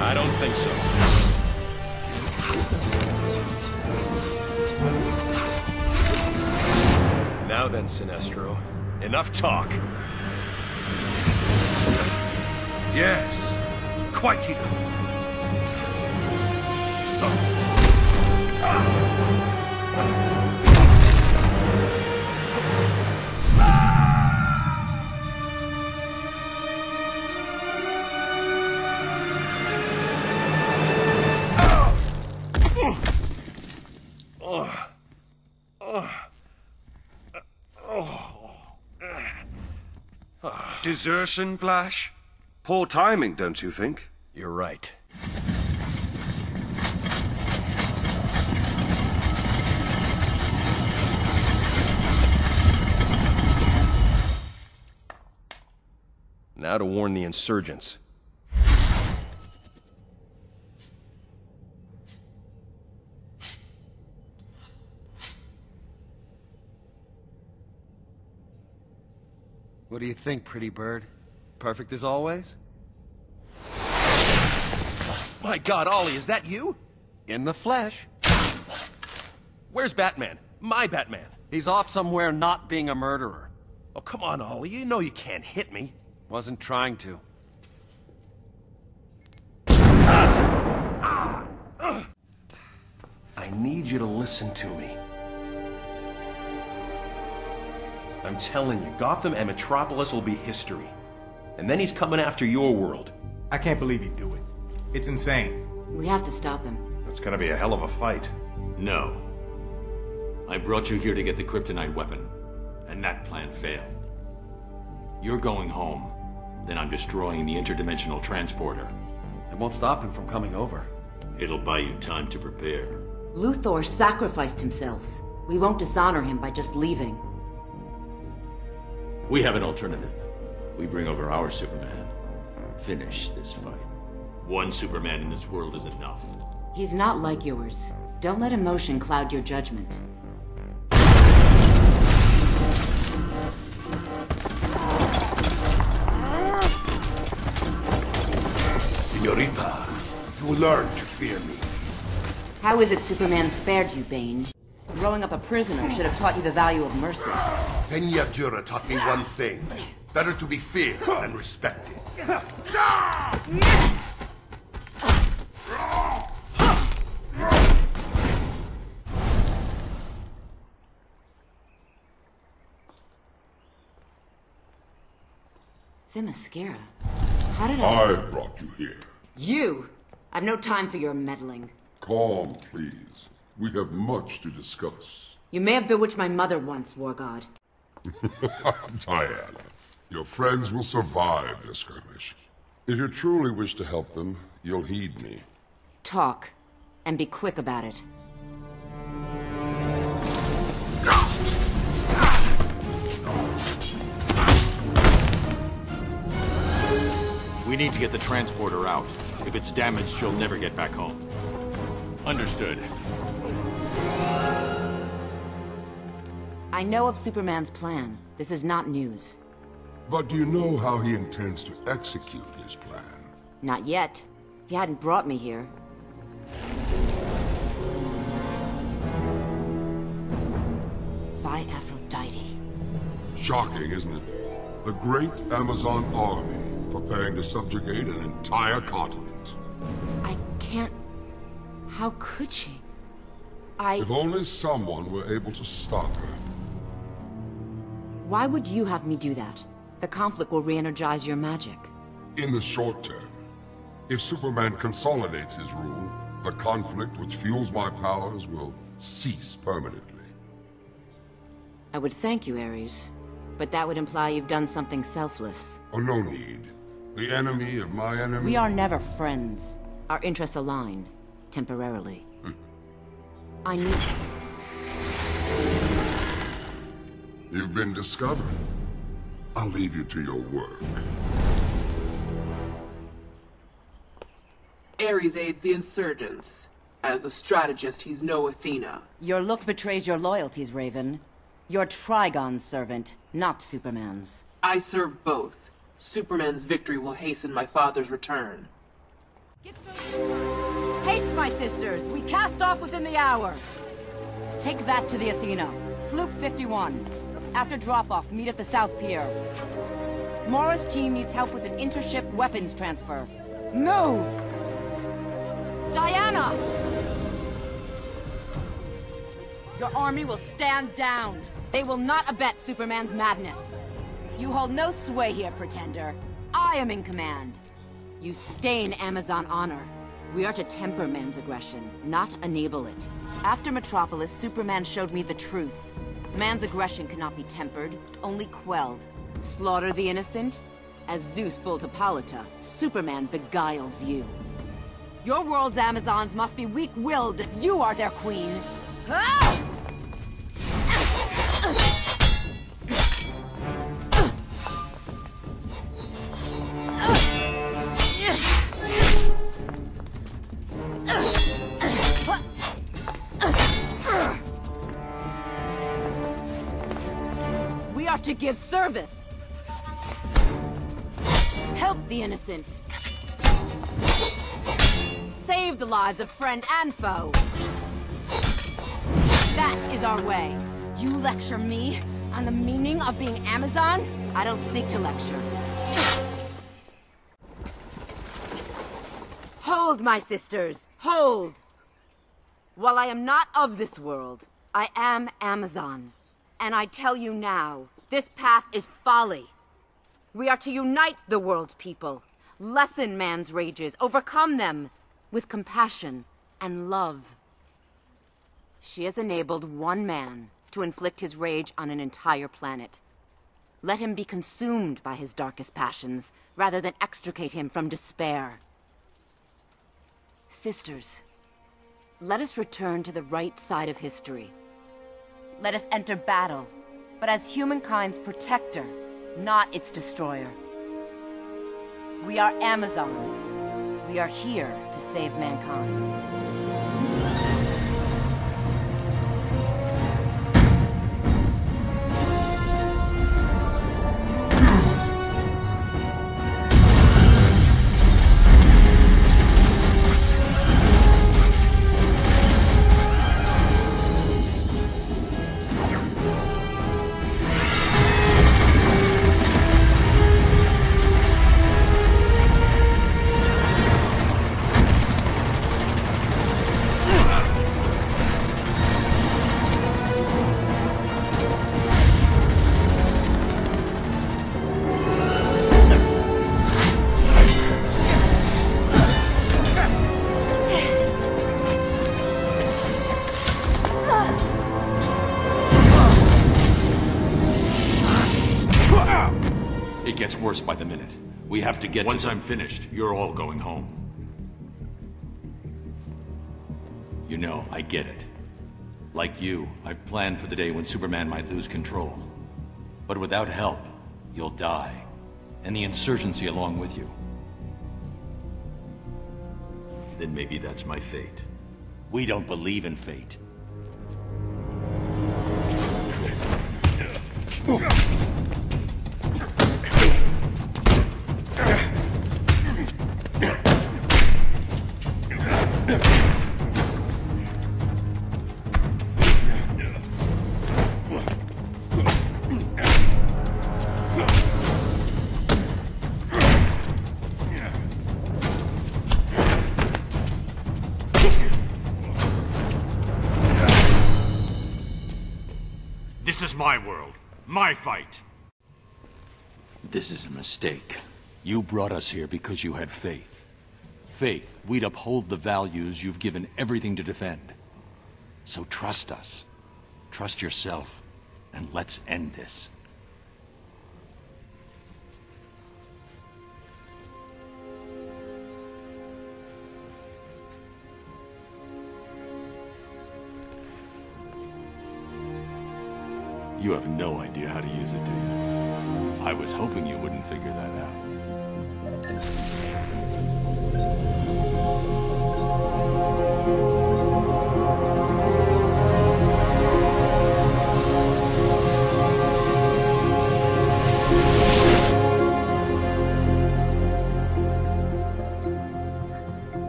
I don't think so. Now then, Sinestro. Enough talk. Yes, quite enough. Oh. Ah. Ah. Oh. Oh. Oh. Desertion, Flash? Poor timing, don't you think? You're right. Now to warn the insurgents. What do you think, pretty bird? Perfect as always? My God, Ollie, is that you? In the flesh. Where's Batman? My Batman. He's off somewhere not being a murderer. Oh, come on, Ollie. You know you can't hit me. Wasn't trying to. I need you to listen to me. I'm telling you, Gotham and Metropolis will be history. And then he's coming after your world. I can't believe he'd do it. It's insane. We have to stop him. That's gonna be a hell of a fight. No. I brought you here to get the kryptonite weapon, and that plan failed. You're going home, then I'm destroying the interdimensional transporter. It won't stop him from coming over. It'll buy you time to prepare. Luthor sacrificed himself. We won't dishonor him by just leaving. We have an alternative. We bring over our Superman. Finish this fight. One Superman in this world is enough. He's not like yours. Don't let emotion cloud your judgment. Senorita, you learn to fear me. How is it Superman spared you, Bane? Growing up a prisoner should have taught you the value of mercy. Peña Dura taught me one thing. Better to be feared than respected. The mascara. How did I... I brought you here. You? I've no time for your meddling. Calm, please. We have much to discuss. You may have bewitched my mother once, War God. Diana. Your friends will survive this skirmish. If you truly wish to help them, you'll heed me. Talk, and be quick about it. We We need to get the transporter out. If it's damaged, you'll never get back home. Understood. I know of Superman's plan. This is not news. But do you know how he intends to execute his plan? Not yet. If you hadn't brought me here... By Aphrodite. Shocking, isn't it? The great Amazon army preparing to subjugate an entire continent. I can't... How could she? I... If only someone were able to stop her. Why would you have me do that? The conflict will re-energize your magic. In the short term, if Superman consolidates his rule, the conflict which fuels my powers will cease permanently. I would thank you, Ares, but that would imply you've done something selfless. Oh, no need. The enemy of my enemy... We are never friends. Our interests align, temporarily. I need... You've been discovered. I'll leave you to your work. Ares aids the insurgents. As a strategist, he's no Athena. Your look betrays your loyalties, Raven. You're Trigon's servant, not Superman's. I serve both. Superman's victory will hasten my father's return. Get those... Haste, my sisters! We cast off within the hour! Take that to the Athena. Sloop fifty-one. After drop-off, meet at the South Pier. Mora's team needs help with an intership weapons transfer. Move! Diana! Your army will stand down. They will not abet Superman's madness. You hold no sway here, Pretender. I am in command. You stain Amazon honor. We are to temper man's aggression, not enable it. After Metropolis, Superman showed me the truth. Man's aggression cannot be tempered, only quelled. Slaughter the innocent? As Zeus fooled Hippolyta, Superman beguiles you. Your world's Amazons must be weak-willed if you are their queen. Ah! We are to give service. Help the innocent. Save the lives of friend and foe. That is our way. You lecture me on the meaning of being Amazon? I don't seek to lecture. Hold, my sisters, hold! While I am not of this world, I am Amazon. And I tell you now, this path is folly. We are to unite the world's people, lessen man's rages, overcome them. With compassion and love. She has enabled one man to inflict his rage on an entire planet. Let him be consumed by his darkest passions, rather than extricate him from despair. Sisters, let us return to the right side of history. Let us enter battle, but as humankind's protector, not its destroyer. We are Amazons. We are here to save mankind. Worse by the minute. We have to get. Once I'm finished, you're all going home. You know, I get it. Like you, I've planned for the day when Superman might lose control. But without help, you'll die. And the insurgency along with you. then maybe that's my fate. We don't believe in fate. This is my world. My fight. This is a mistake. You brought us here because you had faith. Faith, we'd uphold the values you've given everything to defend. So trust us. Trust yourself. And let's end this. You have no idea how to use it, do you? I was hoping you wouldn't figure that out.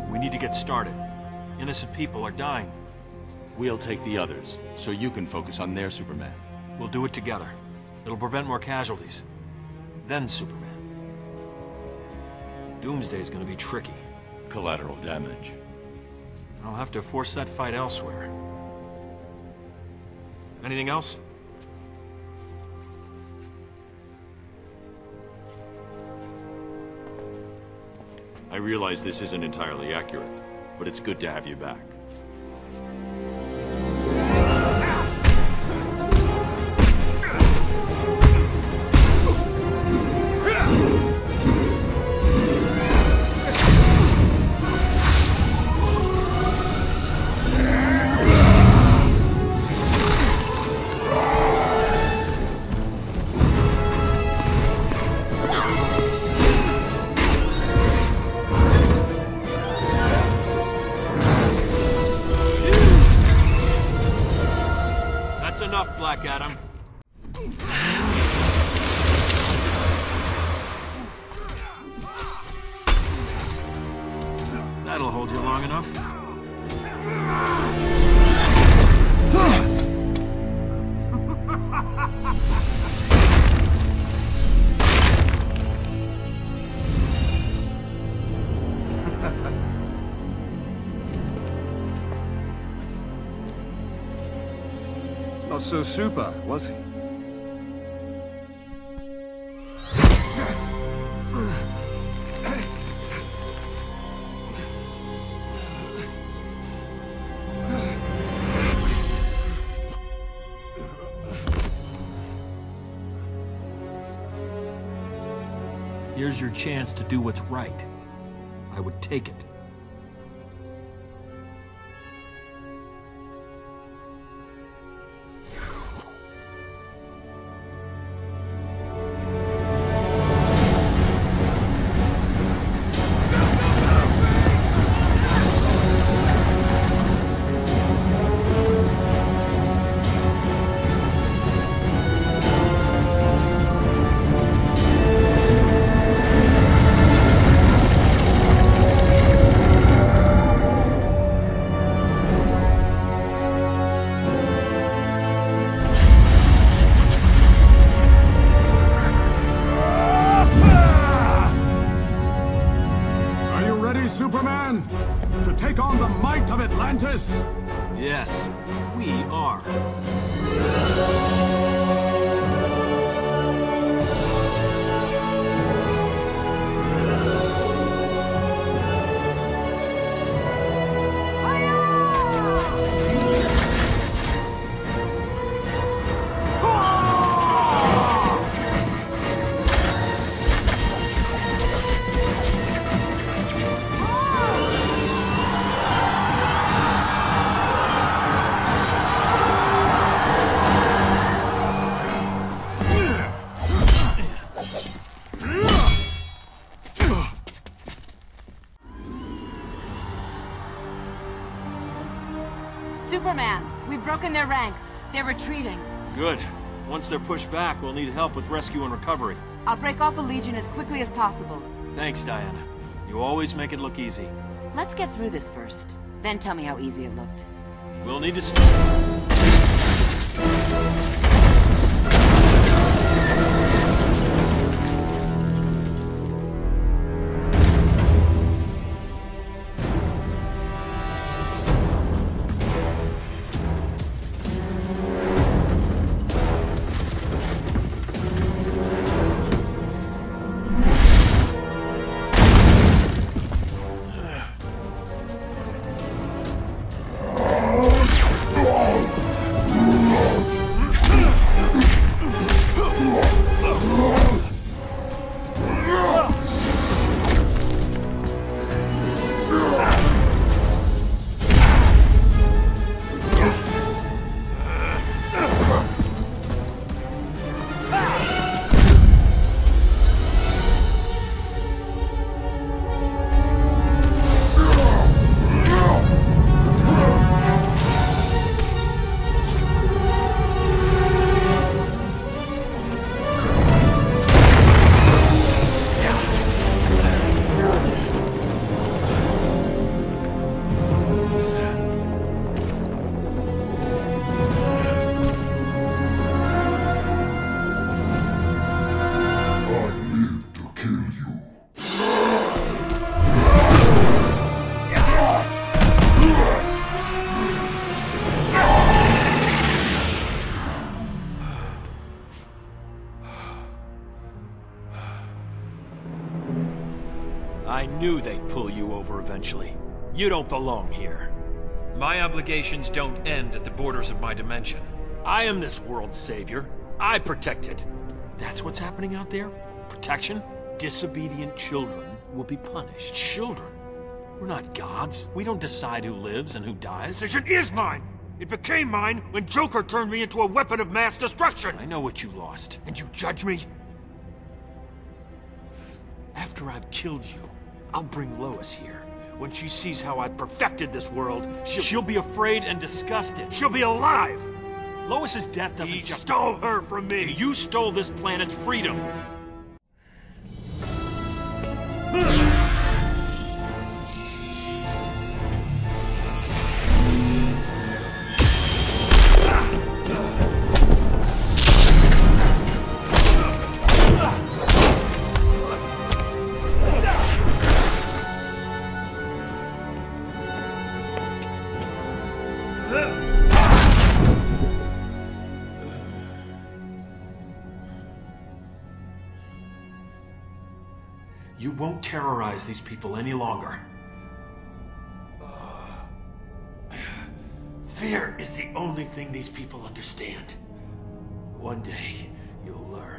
We need to get started. Innocent people are dying. We'll take the others, so you can focus on their Superman. We'll do it together. It'll prevent more casualties. Then Superman. Doomsday's gonna be tricky. Collateral damage. I'll have to force that fight elsewhere. Anything else? I realize this isn't entirely accurate, but it's good to have you back. Adam. That'll hold you long enough. Not so super, was he? Here's your chance to do what's right. I would take it. Superman, to take on the might of Atlantis? Yes, we are. Superman, we've broken their ranks. They're retreating. Good. Once they're pushed back, we'll need help with rescue and recovery. I'll break off a legion as quickly as possible. Thanks, Diana. You always make it look easy. Let's get through this first. Then tell me how easy it looked. We'll need to stop. I knew they'd pull you over eventually. You don't belong here. My obligations don't end at the borders of my dimension. I am this world's savior. I protect it. That's what's happening out there? Protection? Disobedient children will be punished. Children? We're not gods. We don't decide who lives and who dies. The decision is mine! It became mine when Joker turned me into a weapon of mass destruction! I know what you lost. And you judge me? After I've killed you, I'll bring Lois here. When she sees how I've perfected this world, she'll, she'll be afraid and disgusted. She'll be alive! Lois's death doesn't just- He stole her from me! You stole this planet's freedom! Terrorize these people any longer. Uh, fear is the only thing these people understand. One day, you'll learn.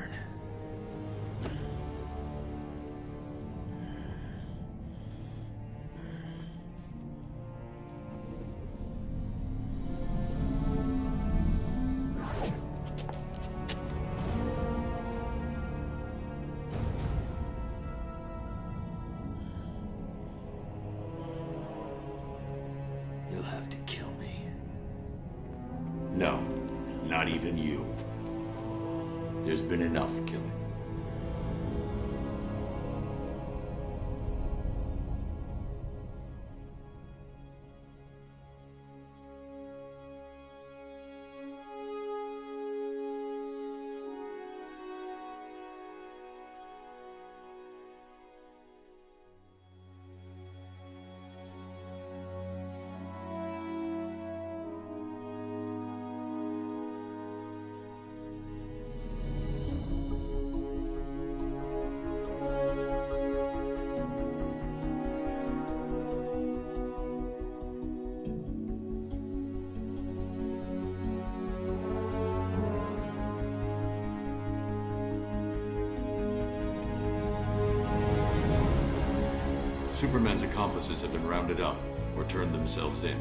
Superman's accomplices have been rounded up or turned themselves in.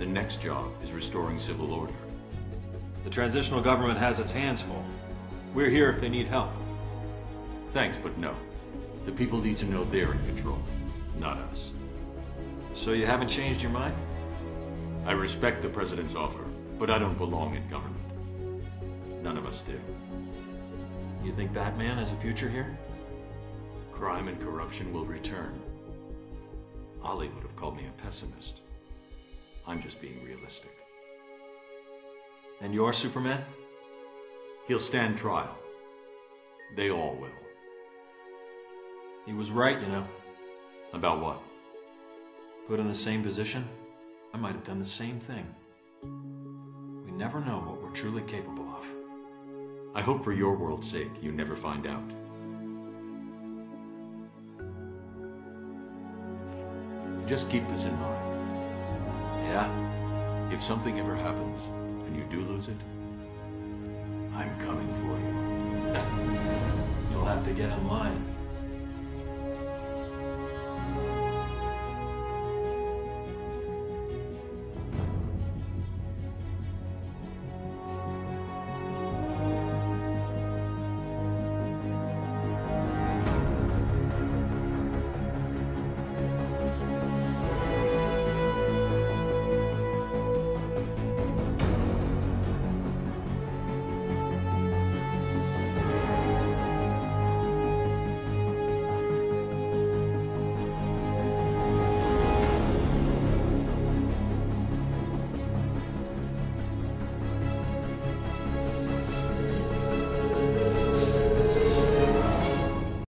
The next job is restoring civil order. The transitional government has its hands full. We're here if they need help. Thanks, but no. The people need to know they're in control, not us. So you haven't changed your mind? I respect the president's offer, but I don't belong in government. None of us do. You think Batman has a future here? Crime and corruption will return. Ollie would have called me a pessimist. I'm just being realistic. And you're Superman? He'll stand trial. They all will. He was right, you know. About what? Put in the same position, I might have done the same thing. We never know what we're truly capable of. I hope for your world's sake you never find out. Just keep this in mind. Yeah? If something ever happens, and you do lose it, I'm coming for you. You'll have to get in line.